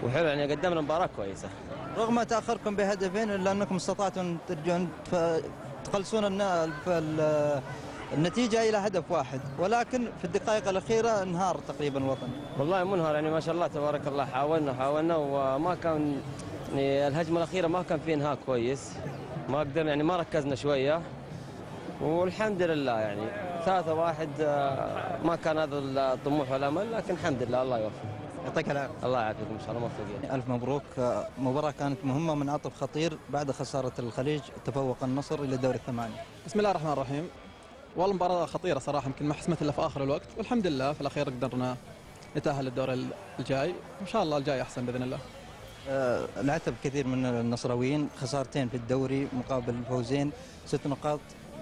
وحلو، يعني قدمنا مباراة كويسة رغم تأخركم بهدفين، إلا أنكم استطعتم ترجعون تقلصون النتيجة إلى هدف واحد، ولكن في الدقائق الأخيرة انهار تقريبا الوطني. والله منهار، يعني ما شاء الله تبارك الله، حاولنا حاولنا وما كان، يعني الهجمة الأخيرة ما كان في انهاء كويس، ما قدرنا يعني ما ركزنا شوية، والحمد لله يعني ثلاثة واحد ما كان هذا الطموح والأمل، لكن الحمد لله الله يوفق. يعطيك العافية. الله يعافيك إن شاء الله، موفقين. ألف مبروك، مباراة كانت مهمة من عطف خطير بعد خسارة الخليج، تفوق النصر إلى الدوري الثمانية. بسم الله الرحمن الرحيم. والله مباراة خطيرة صراحة، يمكن ما حسمت إلا في آخر الوقت، والحمد لله في الأخير قدرنا نتأهل للدور الجاي، إن شاء الله الجاي أحسن بإذن الله. العتب كثير من النصراويين، خسارتين في الدوري مقابل فوزين، ست نقاط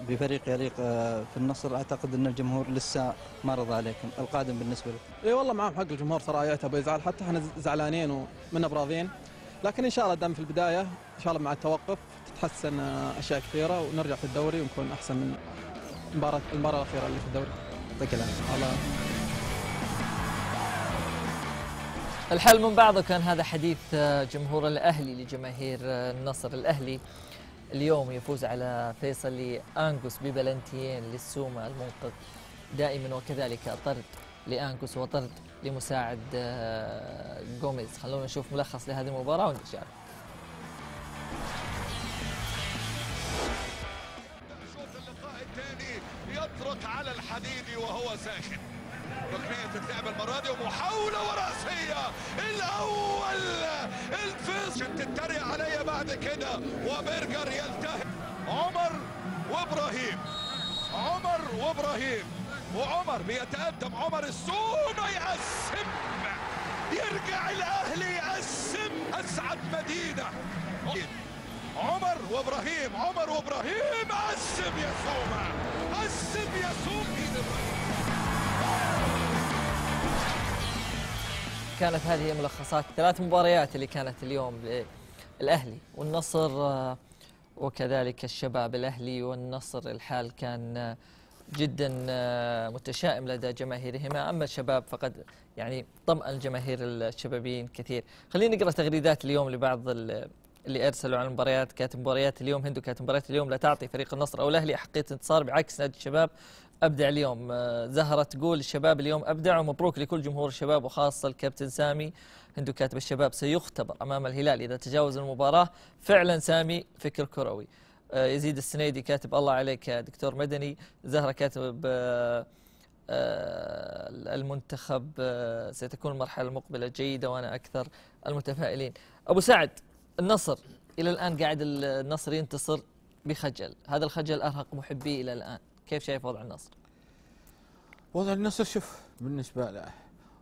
بفريق يليق في النصر. اعتقد ان الجمهور لسه ما رضى عليكم، القادم بالنسبه لكم. اي والله معهم حق الجمهور صراحه، يعتب يزعل، حتى احنا زعلانين ومنا براضين، لكن ان شاء الله دام في البدايه ان شاء الله مع التوقف تتحسن اشياء كثيره ونرجع في الدوري ونكون احسن من المباراه المباراه الاخيره اللي في الدوري. يعطيك العافيه. الله. الحل من بعضه كان هذا حديث جمهور الأهلي لجماهير النصر. الأهلي اليوم يفوز على فيصلي أنغوس ببلنتيين للسومة المنقذ دائما، وكذلك طرد لأنغوس وطرد لمساعد جوميز. خلونا نشوف ملخص لهذه المباراة ونرجع. الشوط اللقاء الثاني يترك على الحديد وهو ساخن. ركنية تتلعب المرة دي ومحاولة ورأسية الأول الفيصلي، تتريق عليا بعد كده، وبرجر يلتهي عمر وإبراهيم، عمر وإبراهيم، وعمر بيتقدم عمر السومة يقسم، يرجع الأهلي يقسم، أسعد مدينة عمر وإبراهيم، عمر وإبراهيم قسم يا سومة، قسم يا سومة. كانت هذه ملخصات ثلاث مباريات اللي كانت اليوم، الأهلي والنصر وكذلك الشباب. الأهلي والنصر الحال كان جدا متشائم لدى جماهيرهما، أما الشباب فقد يعني طمأن جماهير الشبابيين كثير. خلينا نقرأ تغريدات اليوم لبعض اللي أرسلوا عن المباريات. كانت مباريات اليوم هندو، كانت مباريات اليوم لا تعطي فريق النصر أو الأهلي أحقية انتصار، بعكس نادي الشباب أبدع اليوم. زهرة تقول الشباب اليوم أبدع، ومبروك لكل جمهور الشباب وخاصة الكابتن سامي. هندو كاتب الشباب سيختبر أمام الهلال إذا تجاوز المباراة، فعلا سامي فكر كروي. يزيد السنيدي كاتب الله عليك يا دكتور مدني. زهرة كاتب المنتخب ستكون المرحلة المقبلة جيدة وأنا أكثر المتفائلين. أبو سعد، النصر إلى الآن قاعد النصر ينتصر بخجل، هذا الخجل أرهق محبيه إلى الآن، كيف شايف وضع النصر؟ وضع النصر شوف بالنسبة له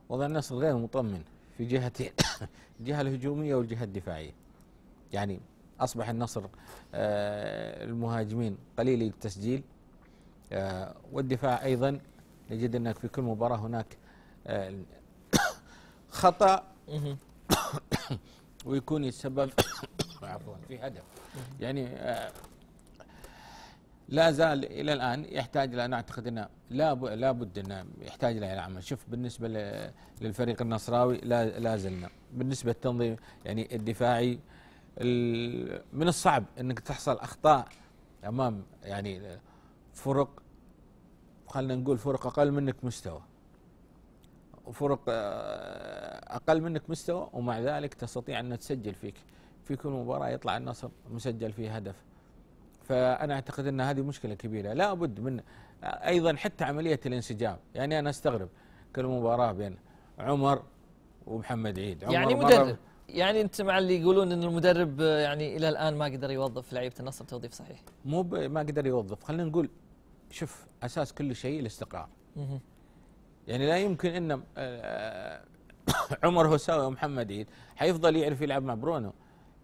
وضع النصر غير مطمن في جهتين، الجهة الهجومية والجهة الدفاعية. يعني أصبح النصر آه المهاجمين قليل التسجيل، آه والدفاع أيضا نجد أن في كل مباراة هناك آه خطأ ويكون يتسبب عفوا في هدف. يعني آه لا زال الى الان يحتاج الى، انا اعتقد انه لا بد انه يحتاج الى عمل. شوف بالنسبه للفريق النصراوي لا لا زلنا بالنسبه للتنظيم يعني الدفاعي من الصعب انك تحصل اخطاء امام يعني فرق، خلينا نقول فرق اقل منك مستوى، وفرق اقل منك مستوى ومع ذلك تستطيع ان تسجل فيك في كل مباراه، يطلع النصر مسجل فيه هدف. فانا اعتقد ان هذه مشكله كبيره، لا بد من ايضا حتى عمليه الانسجام. يعني انا استغرب كل مباراه بين عمر ومحمد عيد، عمر يعني مدرب، يعني انت مع اللي يقولون ان المدرب يعني الى الان ما قدر يوظف لعيبه النصر توظيف صحيح؟ مو ما قدر يوظف، خلينا نقول شوف اساس كل شيء الاستقرار. يعني لا يمكن ان عمر هوساوي ومحمد عيد حيفضل يعرف يلعب مع برونو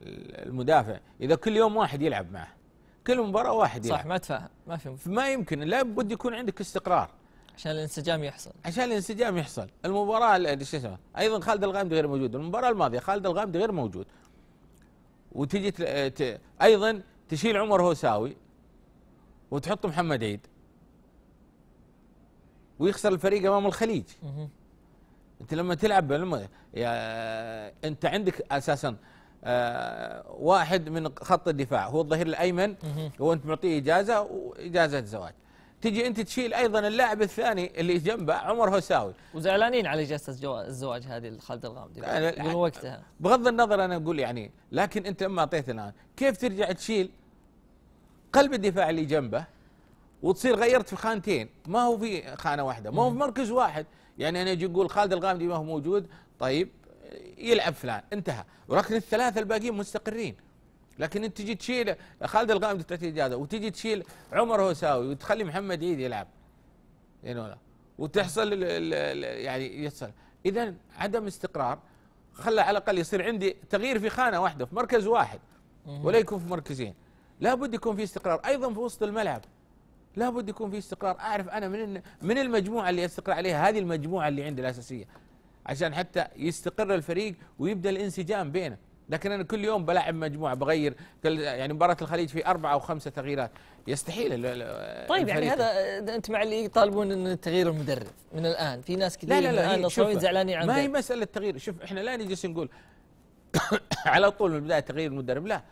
المدافع اذا كل يوم واحد يلعب معه، كل مباراه واحد يلعب. صح، ما تفاهم، ما في مفهوم. ما يمكن، لابد يكون عندك استقرار عشان الانسجام يحصل، عشان الانسجام يحصل. المباراه ايضا خالد الغامدي غير موجود، المباراه الماضيه خالد الغامدي غير موجود، وتجي ت... ايضا تشيل عمر هوساوي وتحط محمد عيد ويخسر الفريق امام الخليج. انت لما تلعب بالم... يا... انت عندك اساسا آه واحد من خط الدفاع هو الظهير الايمن وانت معطيه اجازه واجازه زواج، تجي انت تشيل ايضا اللاعب الثاني اللي جنبه عمر هوساوي، وزعلانين على اجازه الزواج هذه خالد الغامدي من وقتها. بغض النظر انا اقول يعني، لكن انت لما اعطيته الان كيف ترجع تشيل قلب الدفاع اللي جنبه وتصير غيرت في خانتين، ما هو في خانه واحده، ما هو في مركز واحد. يعني انا اجي اقول خالد الغامدي ما هو موجود، طيب يلعب فلان، انتهى، وركن الثلاثه الباقيين مستقرين. لكن انت تجي تشيل خالد الغامدي تعطيه اجازه، وتجي تشيل عمر هوساوي وتخلي محمد عيد يلعب، لا وتحصل ال ال يعني يحصل اذا عدم استقرار. خلى على الاقل يصير عندي تغيير في خانه واحده في مركز واحد ولا يكون في مركزين. لابد يكون في استقرار ايضا في وسط الملعب، لابد يكون في استقرار. اعرف انا من من المجموعه اللي استقر عليها هذه المجموعه اللي عندي الاساسيه عشان حتى يستقر الفريق ويبدا الانسجام بينه. لكن انا كل يوم بلاعب مجموعه بغير، يعني مباراه الخليج في اربعه او خمسه تغييرات، يستحيل. طيب يعني هذا انت مع اللي يطالبون ان تغيير المدرب من الان، في ناس كثير لا لا لا الان نصراويين زعلانين عنه. ما هي مساله تغيير، شوف احنا لا نجلس نقول على طول من البدايه تغيير المدرب، لا،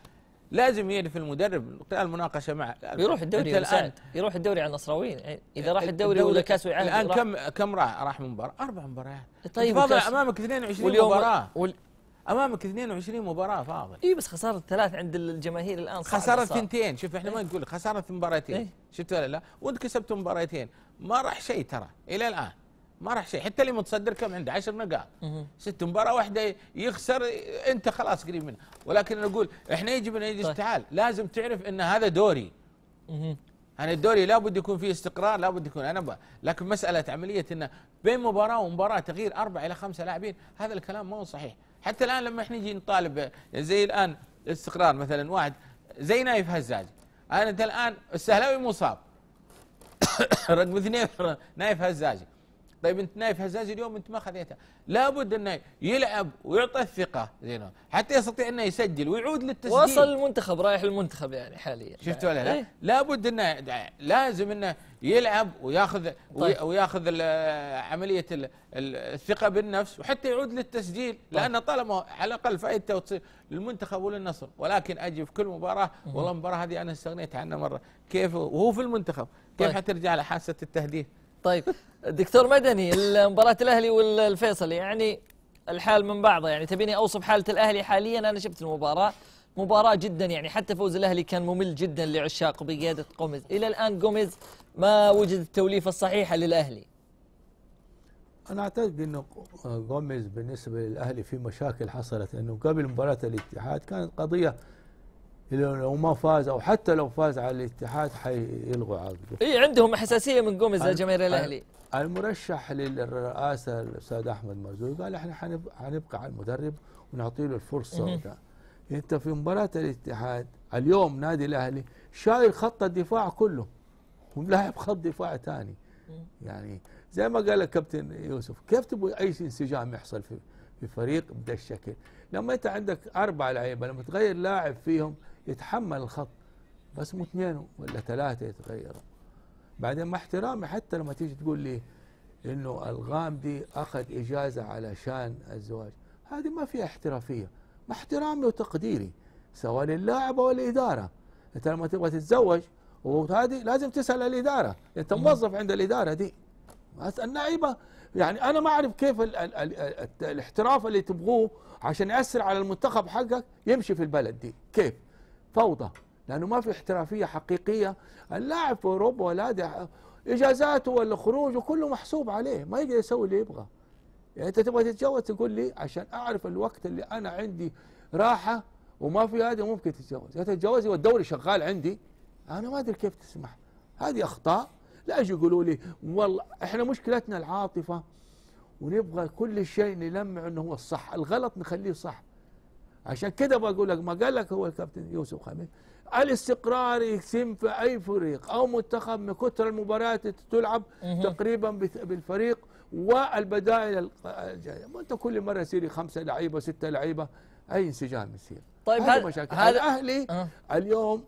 لازم يعرف المدرب خلال المناقشه معه. يروح الدوري الان، يروح الدوري على النصراويين، يعني اذا راح الدوري ولا كاس ولي العهد الان كم كم راح راح من مباراه؟ اربع مباريات. طيب امامك اثنين وعشرين مباراه، امامك اثنين وعشرين مباراه فاضل. اي بس خساره ثلاث عند الجماهير الان، خساره ثنتين. شوف احنا ما نقول خساره مباراتين، ايه؟ شفت ولا لا؟ وانت كسبت مباراتين، ما راح شيء ترى الى الان، ما راح شيء. حتى اللي متصدر كم عنده؟ عشر نقاط. ست مباراه واحده يخسر انت خلاص قريب منه. ولكن انا اقول احنا يجب ان نجلس، تعال لازم تعرف ان هذا دوري. اها انا الدوري لابد يكون فيه استقرار، لابد يكون انا ب... لكن مساله عمليه انه بين مباراه ومباراه تغيير اربعه الى خمسه لاعبين، هذا الكلام ما هو صحيح. حتى الان لما احنا نجي نطالب زي الان استقرار مثلا واحد زي نايف هزازي، انا انت الان السهلاوي مصاب رقم اثنين نايف هزازي. طيب انت نايف هزازي اليوم انت ما خذيته، لابد انه يلعب ويعطى الثقه زين حتى يستطيع انه يسجل ويعود للتسجيل. وصل المنتخب، رايح المنتخب يعني حاليا، شفت ولا لا؟ لابد انه لازم انه يلعب وياخذ طيب. وياخذ عمليه الثقه بالنفس وحتى يعود للتسجيل طيب. لانه طالما على الاقل فائدته تصير للمنتخب وللنصر. ولكن اجي في كل مباراه والله المباراه هذه انا استغنيت عنها مره، كيف وهو في المنتخب كيف طيب. حترجع لحاسه التهديد؟ طيب دكتور مدني، مباراة الأهلي والفيصلي يعني الحال من بعضه، يعني تبيني أوصف حالة الأهلي حاليا؟ أنا شفت المباراة، مباراة جدا يعني حتى فوز الأهلي كان ممل جدا لعشاقه بقيادة جوميز. إلى الآن جوميز ما وجد التوليفة الصحيحة للأهلي. أنا أعتقد أنه جوميز بالنسبة للأهلي في مشاكل حصلت، أنه قبل مباراة الاتحاد كانت قضية لو ما فاز او حتى لو فاز على الاتحاد حيلغوا عقده. اي عندهم حساسيه من جوميز لجماهير الاهلي. المرشح للرئاسه الاستاذ احمد مرزوق قال احنا حنبقى على المدرب ونعطي له الفرصه. انت في مباراه الاتحاد اليوم نادي الاهلي شايل خط الدفاع كله وملاعب خط دفاع ثاني. يعني زي ما قال الكابتن يوسف، كيف تبغى اي انسجام يحصل في في فريق بدا الشكل؟ لما انت عندك اربع لعيبه لما تغير لاعب فيهم يتحمل الخط، بس مو اثنين ولا ثلاثه يتغيروا. بعدين مع احترامي حتى لما تيجي تقول لي انه الغامدي اخذ اجازه علشان الزواج، هذه ما فيها احترافيه، مع احترامي وتقديري سواء للاعب او الاداره. انت لما تبغى تتزوج وهذه لازم تسال الاداره، انت موظف عند الاداره دي. النائبه يعني انا ما اعرف كيف ال ال ال ال الاحتراف اللي تبغوه عشان ياثر على المنتخب حقك يمشي في البلد دي، كيف؟ فوضى، لانه ما في احترافيه حقيقيه. اللاعب في اوروبا ولا اجازاته ولا خروجه كله محسوب عليه، ما يقدر يسوي اللي يبغى. يعني انت تبغى تتجوز تقول لي عشان اعرف الوقت اللي انا عندي راحه وما في هذا ممكن تتجوز، يا تتجوزي والدوري شغال عندي، انا ما ادري كيف تسمح. هذه اخطاء. لا يجوا يقولوا لي والله احنا مشكلتنا العاطفه ونبغى كل شيء نلمع انه هو الصح، الغلط نخليه صح. عشان كده بقول لك ما قال لك هو الكابتن يوسف خميس الاستقرار يسم في اي فريق او منتخب من كثر المباريات تلعب تقريبا بالفريق والبدائل. انت كل مره يصير خمسه لعيبه سته لعيبه اي انسجام يصير. طيب هذا مشاكل. الاهلي أه. اليوم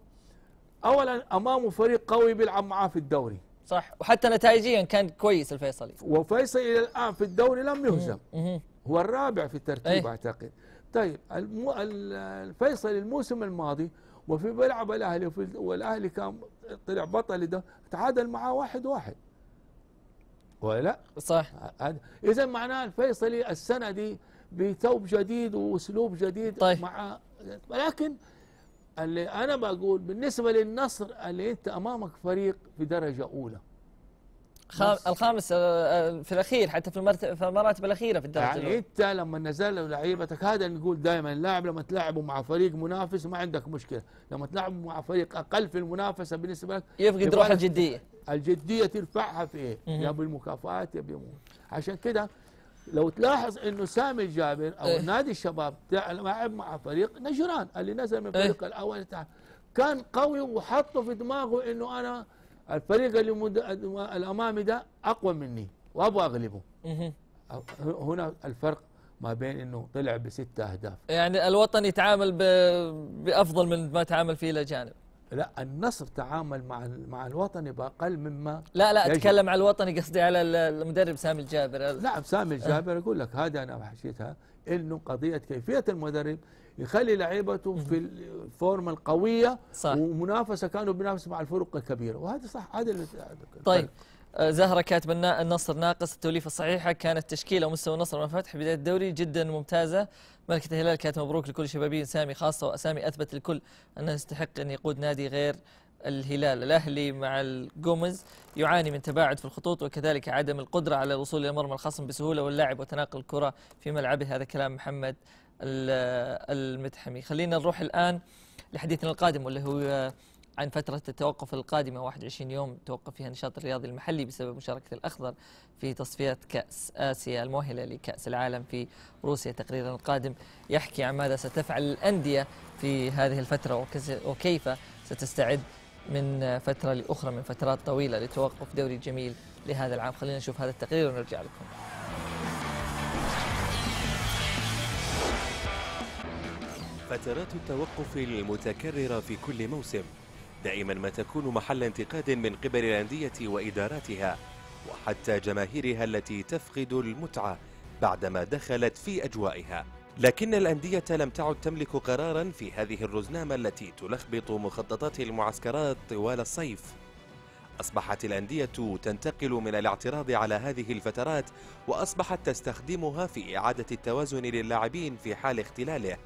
اولا امامه فريق قوي بيلعب معاه في الدوري صح، وحتى نتائجيا كان كويس الفيصلي، وفيصل الى الان في الدوري لم يهزم، هو الرابع في الترتيب أي. اعتقد. طيب الفيصلي الموسم الماضي وفي بيلعب الاهلي والاهلي كان طلع بطل ده تعادل معاه واحد واحد ولا صح. اذا معناه الفيصلي السنه دي بثوب جديد واسلوب جديد طيب. مع لكن اللي انا بقول بالنسبه للنصر اللي انت امامك فريق في درجه اولى خام الخامس في الاخير حتى في المراتب الاخيره في الدرجه يعني الاولى. يعني انت لما نزلوا لعيبتك هذا نقول دائما اللاعب لما تلعبه مع فريق منافس ما عندك مشكله، لما تلعبه مع فريق اقل في المنافسه بالنسبه لك يفقد روح الجديه. الجديه ترفعها في ايه؟ يا بالمكافآت يا بيموت. عشان كده لو تلاحظ انه سامي الجابر او إيه؟ نادي الشباب لعب مع فريق نجران اللي نزل من الفريق إيه؟ الاول كان قوي وحطه في دماغه انه انا الفريق اللي مد... الامامي ده اقوى مني وابغى اغلبه. إيه؟ هنا الفرق ما بين انه طلع بست اهداف. يعني الوطني تعامل ب... بافضل من ما تعامل فيه الاجانب. لا النصر تعامل مع مع الوطني باقل مما لا لا يجب. اتكلم على الوطني قصدي على المدرب سامي الجابر. لا سامي الجابر اقول لك هذا انا حشيتها انه قضيه كيفيه المدرب يخلي لعيبته في الفورمه القويه صح. ومنافسه كانوا بينافسوا مع الفرق الكبيره وهذا صح هذا اللي طيب. زهرة كاتبة النصر ناقص التوليفة الصحيحة، كانت تشكيلة ومستوى النصر والفتح بداية الدوري جدا ممتازة. ملكة الهلال كانت مبروك لكل شبابي سامي خاصة، وسامي أثبت للكل أنه يستحق أن يقود نادي غير الهلال. الأهلي مع الجوميز يعاني من تباعد في الخطوط وكذلك عدم القدرة على الوصول إلى مرمى الخصم بسهولة واللاعب وتناقل الكرة في ملعبه. هذا كلام محمد المتحمي. خلينا نروح الآن لحديثنا القادم واللي هو عن فترة التوقف القادمة واحد وعشرين يوم توقف فيها النشاط الرياضي المحلي بسبب مشاركة الأخضر في تصفيات كأس آسيا المؤهلة لكأس العالم في روسيا. تقريرا القادم يحكي عن ماذا ستفعل الأندية في هذه الفترة وكيف ستستعد من فترة لأخرى من فترات طويلة لتوقف دوري جميل لهذا العام. خلينا نشوف هذا التقرير ونرجع لكم. فترات التوقف المتكررة في كل موسم دائما ما تكون محل انتقاد من قبل الأندية وإداراتها وحتى جماهيرها التي تفقد المتعة بعدما دخلت في أجوائها. لكن الأندية لم تعد تملك قرارا في هذه الرزنامة التي تلخبط مخططات المعسكرات طوال الصيف. أصبحت الأندية تنتقل من الاعتراض على هذه الفترات وأصبحت تستخدمها في إعادة التوازن للاعبين في حال اختلاله.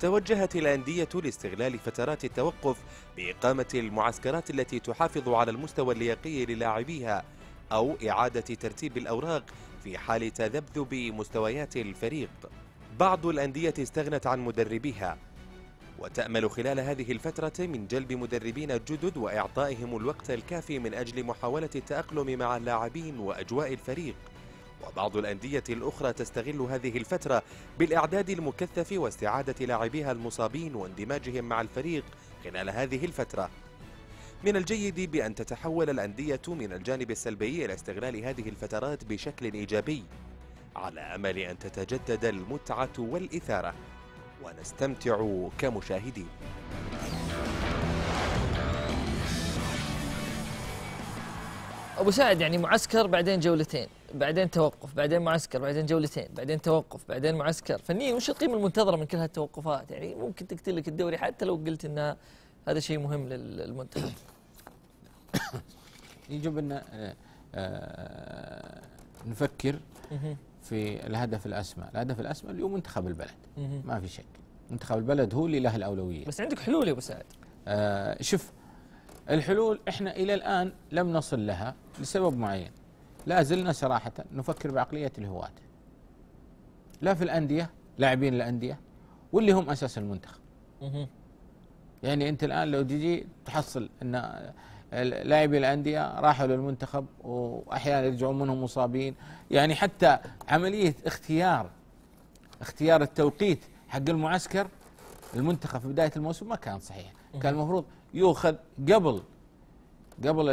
توجهت الأندية لاستغلال فترات التوقف بإقامة المعسكرات التي تحافظ على المستوى اللياقي للاعبيها أو إعادة ترتيب الأوراق في حال تذبذب مستويات الفريق. بعض الأندية استغنت عن مدربيها وتأمل خلال هذه الفترة من جلب مدربين جدد وإعطائهم الوقت الكافي من أجل محاولة التأقلم مع اللاعبين وأجواء الفريق. وبعض الأندية الأخرى تستغل هذه الفترة بالإعداد المكثف واستعادة لاعبيها المصابين واندماجهم مع الفريق خلال هذه الفترة. من الجيد بأن تتحول الأندية من الجانب السلبي إلى استغلال هذه الفترات بشكل إيجابي على أمل أن تتجدد المتعة والإثارة ونستمتع كمشاهدين. أبو سعد يعني معسكر بعدين جولتين بعدين توقف بعدين معسكر بعدين جولتين بعدين توقف بعدين معسكر فنيا، وش القيمة المنتظرة من كل هالتوقفات؟ يعني ممكن تقتل لك الدوري حتى لو قلت أن هذا شيء مهم للمنتخب. يجب أن نفكر في الهدف الأسمى، الهدف الأسمى اليوم منتخب البلد ما في شك، منتخب البلد هو اللي له الأولوية. بس عندك حلول يا أبو سعد. آه شوف الحلول احنا الى الان لم نصل لها لسبب معين، لا زلنا صراحه نفكر بعقليه الهواة، لا في الانديه لاعبين الانديه واللي هم اساس المنتخب. يعني انت الان لو تجي تحصل ان لاعبي الانديه راحوا للمنتخب واحيانا يرجعون منهم مصابين، يعني حتى عمليه اختيار اختيار التوقيت حق المعسكر المنتخب في بدايه الموسم ما كان صحيح، كان المفروض يؤخذ قبل قبل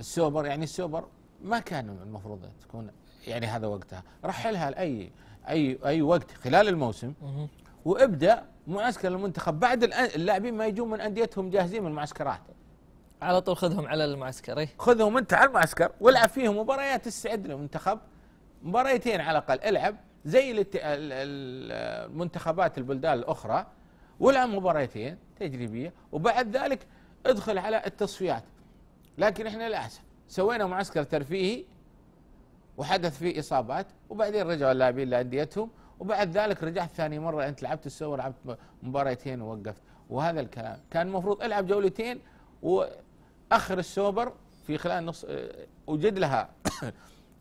السوبر، يعني السوبر ما كان المفروض تكون يعني هذا وقتها، رحلها لاي اي اي وقت خلال الموسم وابدا معسكر المنتخب بعد اللاعبين ما يجون من انديتهم جاهزين من المعسكرات. على طول خذهم على المعسكر، اي خذهم انت على المعسكر والعب فيهم مباريات، استعد للمنتخب مباريتين على الاقل، العب زي المنتخبات البلدان الاخرى والعب مباريتين تجريبيه وبعد ذلك ادخل على التصفيات. لكن احنا للاسف سوينا معسكر ترفيهي وحدث فيه اصابات وبعدين رجعوا اللاعبين لانديتهم وبعد ذلك رجعت ثاني مره انت لعبت السوبر لعبت مباريتين ووقفت، وهذا الكلام كان المفروض العب جولتين واخر السوبر في خلال نص وجد لها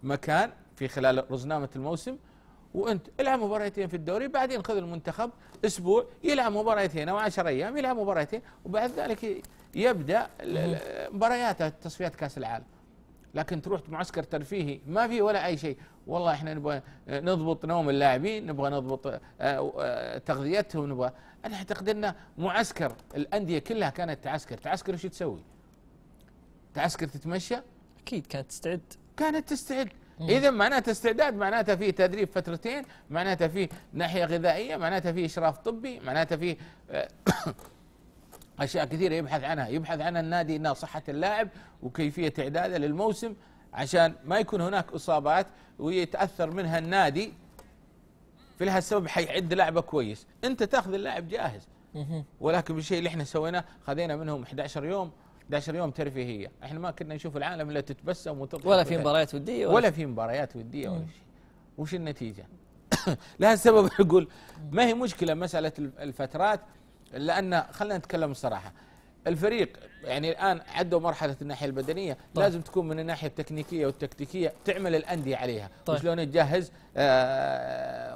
مكان في خلال رزنامه الموسم، وانت العب مباريتين في الدوري بعدين خذ المنتخب اسبوع يلعب مباريتين او عشرة ايام يلعب مباريتين وبعد ذلك يبدا مبارياته تصفيات كاس العالم. لكن تروح معسكر ترفيهي ما في ولا اي شيء، والله احنا نبغى نضبط نوم اللاعبين، نبغى نضبط تغذيتهم، نبغى انا اعتقد ان معسكر الانديه كلها كانت تعسكر، تعسكر وش تسوي؟ تعسكر تتمشى؟ اكيد كانت تستعد، كانت تستعد. إذا معناته استعداد، معناته فيه تدريب فترتين، معناته فيه ناحية غذائية، معناته فيه إشراف طبي، معناته فيه أشياء كثيرة يبحث عنها، يبحث عنها النادي إنها صحة اللاعب وكيفية إعداده للموسم عشان ما يكون هناك إصابات ويتأثر منها النادي، في لها السبب حيعد لعبه كويس، أنت تأخذ اللاعب جاهز. ولكن بالشيء اللي احنا سويناه خذينا منهم أحد عشر يوم أحد عشر يوم ترفيهيه، احنا ما كنا نشوف العالم الا تتبسم وتطلع ولا في مباريات وديه ولا, ولا في مباريات وديه ولا شيء. وش النتيجه؟ لها السبب اقول ما هي مشكله مساله الفترات، لان خلينا نتكلم الصراحه الفريق يعني الان عدوا مرحله الناحيه البدنيه، طيب. لازم تكون من الناحيه التكنيكيه والتكتيكيه تعمل الانديه عليها، طيب. وشلون تجهز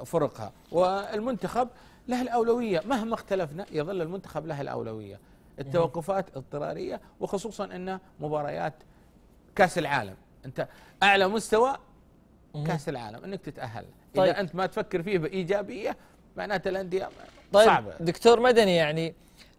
فرقها، والمنتخب له الاولويه مهما اختلفنا يظل المنتخب له الاولويه. التوقفات اضطراريه وخصوصا ان مباريات كاس العالم، انت اعلى مستوى كاس العالم انك تتاهل، اذا طيب. انت ما تفكر فيه بايجابيه معناته الانديه طيب صعبه. دكتور مدني، يعني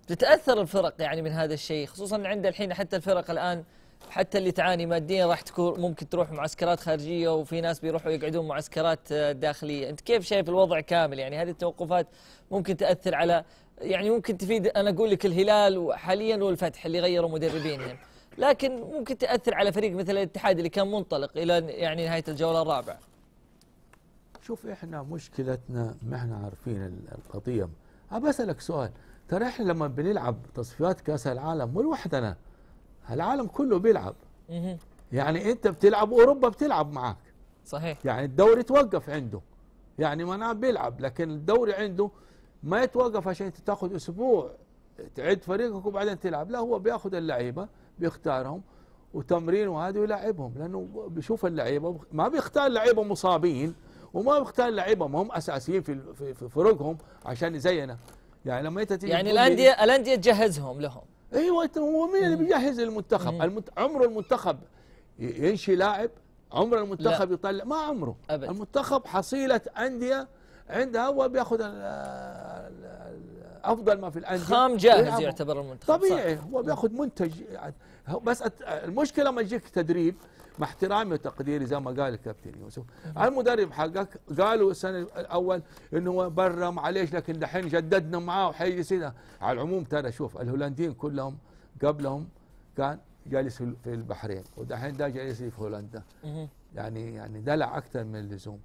تتاثر الفرق يعني من هذا الشيء، خصوصا عند الحين حتى الفرق الان حتى اللي تعاني ماديا راح تكون ممكن تروح معسكرات خارجيه وفي ناس بيروحوا يقعدون معسكرات داخليه، انت كيف شايف الوضع كامل؟ يعني هذه التوقفات ممكن تاثر على يعني ممكن تفيد، انا اقول لك الهلال حاليا والفتح اللي غيروا مدربينهم، لكن ممكن تاثر على فريق مثل الاتحاد اللي كان منطلق الى يعني نهايه الجوله الرابعه. شوف احنا مشكلتنا ما احنا عارفين القضيه، ابى اسالك سؤال، ترى احنا لما بنلعب تصفيات كاس العالم مو لوحدنا، العالم كله بيلعب. يعني انت بتلعب اوروبا بتلعب معاك. صحيح. يعني الدوري توقف عنده. يعني مناع بيلعب، لكن الدوري عنده ما يتوقف عشان انت تاخذ اسبوع تعد فريقك وبعدين تلعب، لا هو بياخذ اللعيبه بيختارهم وتمرين وهذا ويلعبهم، لانه بيشوف اللعيبه ما بيختار لعيبه مصابين وما بيختار لعيبه ما هم اساسيين في في فرقهم عشان زينا. يعني لما انت تيجي يعني الانديه الانديه تجهزهم لهم. ايوه هو مين اللي بيجهز المنتخب؟ المت... عمره المنتخب ينشي لاعب؟ عمره المنتخب لا. يطلع ما عمره أبد. المنتخب حصيله انديه عندها وبياخذ افضل ما في الانديه خام جاهز ويلعبه. يعتبر المنتخب طبيعي صح. هو بياخذ منتج، بس المشكله ما يجيك تدريب مع احترامي وتقديري زي ما قال الكابتن يوسف المدرب حقك، قالوا السنه الاول انه برا معليش لكن دحين جددنا معاه وحيجي سنه. على العموم ترى شوف الهولنديين كلهم قبلهم كان جالس في البحرين ودحين ده جالس في هولندا. يعني يعني دلع اكثر من اللزوم.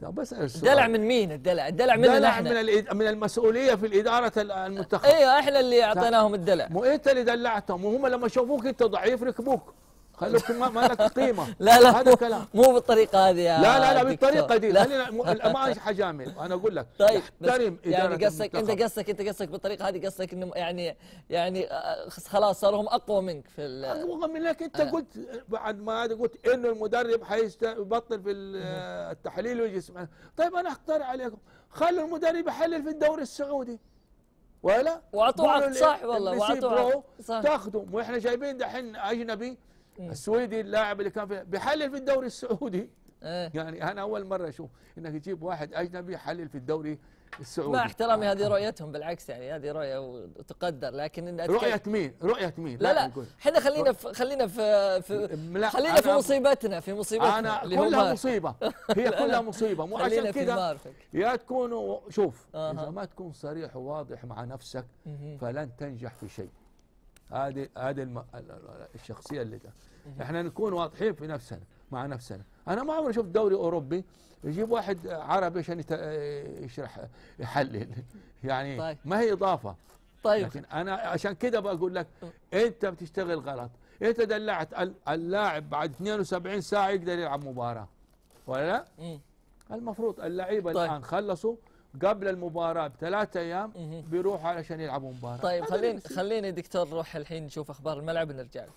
لا بسأل السؤال، دلع من مين الدلع؟ الدلع من دلع من الإد... من المسؤوليه في الاداره المنتخب. ايوه احنا اللي اعطيناهم الدلع، مو انت اللي دلعتهم، وهم لما شافوك انت ضعيف ركبوك خلوك ما, ما لك قيمه. لا لا هذا كلام مو بالطريقه هذه يا لا لا لا بالطريقه دي خلينا ما حجامل. انا اقول لك طيب احترم اداره يعني قصدك انت قصدك انت قصدك بالطريقه هذه قصدك انه يعني يعني خلاص صاروا هم اقوى منك في ال اقوى منك انت. قلت بعد ما هذا قلت انه المدرب حيبطل في التحليل والجسم. طيب انا اقترح عليكم خلوا المدرب يحلل في الدوري السعودي ولا واعطوه عقد صح والله واعطوه تاخذه. واحنا جايبين دحين اجنبي السويدي اللاعب اللي كان في بيحلل في الدوري السعودي. إيه؟ يعني انا اول مره اشوف انك تجيب واحد اجنبي يحلل في الدوري السعودي. مع احترامي هذه رؤيتهم بالعكس يعني هذه رؤيه وتقدر لكن إن رؤيه مين؟ رؤيه مين؟ لا لا احنا خلينا في خلينا في, في خلينا في مصيبتنا في مصيبتنا انا اللي كلها مصيبه هي كلها مصيبه مو عشان كذا يا تكونوا شوف آه. اذا ما تكون صريح وواضح مع نفسك فلن تنجح في شيء. هذه هذه الشخصيه اللي ده. احنا نكون واضحين في نفسنا مع نفسنا. انا ما عمري شفت دوري اوروبي يجيب واحد عربي عشان يشرح يحلل يعني طيب. ما هي اضافه طيب. لكن انا عشان كده بقول لك انت بتشتغل غلط. انت دلعت اللاعب بعد اثنين وسبعين ساعه يقدر يلعب مباراه ولا لا؟ المفروض اللعيبه طيب. الان خلصوا قبل المباراة بثلاثة أيام بيروحوا علشان يلعبوا مباراة. طيب خلينا خلينا دكتور نروح الحين نشوف أخبار الملعب ونرجع لكم.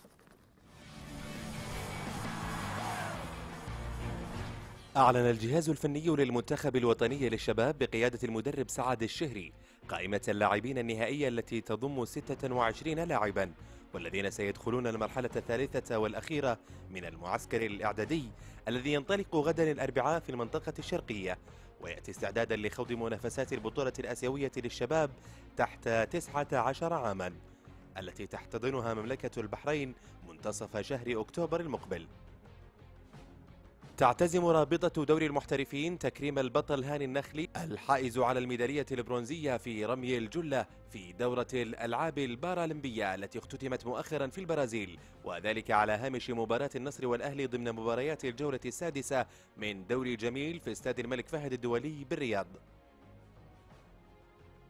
أعلن الجهاز الفني للمنتخب الوطني للشباب بقيادة المدرب سعد الشهري قائمة اللاعبين النهائية التي تضم ستة وعشرين لاعبا والذين سيدخلون المرحلة الثالثة والأخيرة من المعسكر الإعدادي الذي ينطلق غدا الأربعاء في المنطقة الشرقية ويأتي استعدادا لخوض منافسات البطولة الآسيوية للشباب تحت تسعة عشر عاما التي تحتضنها مملكة البحرين منتصف شهر أكتوبر المقبل. تعتزم رابطة دوري المحترفين تكريم البطل هاني النخلي الحائز على الميدالية البرونزية في رمي الجلة في دورة الألعاب البارالمبية التي اختتمت مؤخرا في البرازيل وذلك على هامش مباراة النصر والأهلي ضمن مباريات الجولة السادسة من دوري جميل في استاد الملك فهد الدولي بالرياض.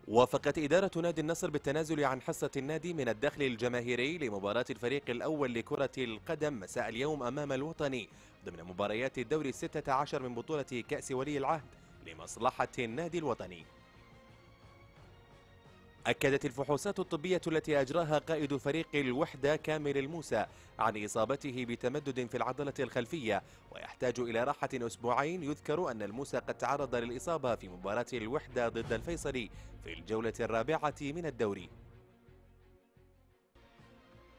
وافقت إدارة نادي النصر بالتنازل عن حصة النادي من الدخل الجماهيري لمباراة الفريق الأول لكرة القدم مساء اليوم أمام الوطني ضمن مباريات الدوري الستة عشر من بطولة كأس ولي العهد لمصلحة النادي الوطني. أكدت الفحوصات الطبية التي أجراها قائد فريق الوحدة كامل الموسى عن إصابته بتمدد في العضلة الخلفية ويحتاج إلى راحة أسبوعين. يذكر أن الموسى قد تعرض للإصابة في مباراة الوحدة ضد الفيصلي في الجولة الرابعة من الدوري.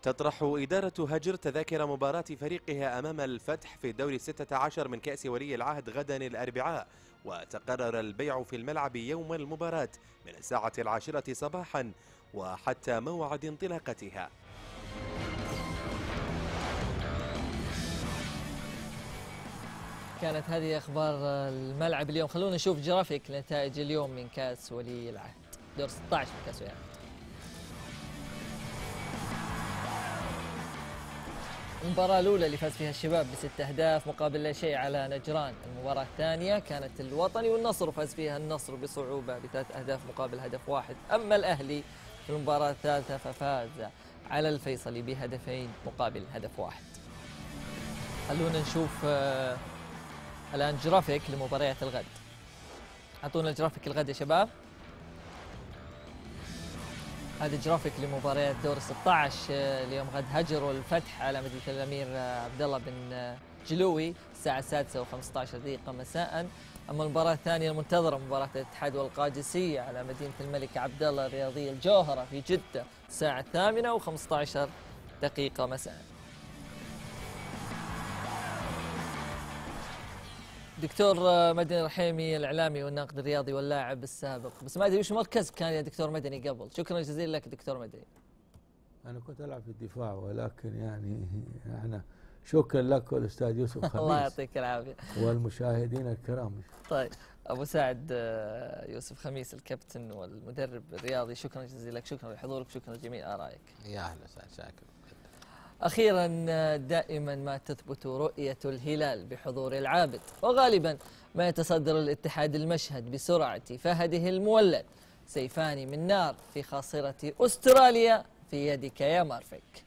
تطرح إدارة هجر تذاكر مباراة فريقها أمام الفتح في الدوري الستة عشر من كأس ولي العهد غدا الأربعاء وتقرر البيع في الملعب يوم المباراة من الساعة العاشرة صباحا وحتى موعد انطلاقتها. كانت هذه أخبار الملعب اليوم. خلونا نشوف جرافيك نتائج اليوم من كأس ولي العهد دور ستة عشر من كأس ولي العهد. المباراة الأولى اللي فاز فيها الشباب بست أهداف مقابل لا شيء على نجران. المباراة الثانية كانت الوطني والنصر وفاز فيها النصر بصعوبة بثلاث أهداف مقابل هدف واحد. أما الأهلي في المباراة الثالثة ففاز على الفيصلي بهدفين مقابل هدف واحد. خلونا نشوف الآن جرافيك لمباريات الغد. أعطونا جرافيك الغد يا شباب. هذا جرافيك لمباريات دور ستة عشر اليوم غد. هجر والفتح على مدينة الأمير عبد الله بن جلوي الساعة السادسة وخمسة عشر دقيقة مساء. أما المباراة الثانية المنتظرة مباراة الاتحاد والقادسية على مدينة الملك عبد الله الرياضية الجوهرة في جدة الساعة الثامنة وخمسة عشر دقيقة مساء. دكتور مدني رحيمي الإعلامي والناقد الرياضي واللاعب السابق، بس ما أدري وش مركزك كان يا دكتور مدني قبل. شكرا جزيلا لك دكتور مدني. أنا كنت ألعب في الدفاع ولكن يعني أنا شكرا لك والأستاذ يوسف خميس. الله يعطيك العافية. والمشاهدين الكرام. طيب أبو سعد يوسف خميس الكابتن والمدرب الرياضي، شكرا جزيلا لك، شكرا لحضورك، شكرا لجميع آرائك. يا أهلا وسهلا شاكر. أخيرا دائما ما تثبت رؤية الهلال بحضور العابد، وغالبا ما يتصدر الاتحاد المشهد بسرعة فهده المولد. سيفان من نار في خاصرة أستراليا في يدك يا مارفيك.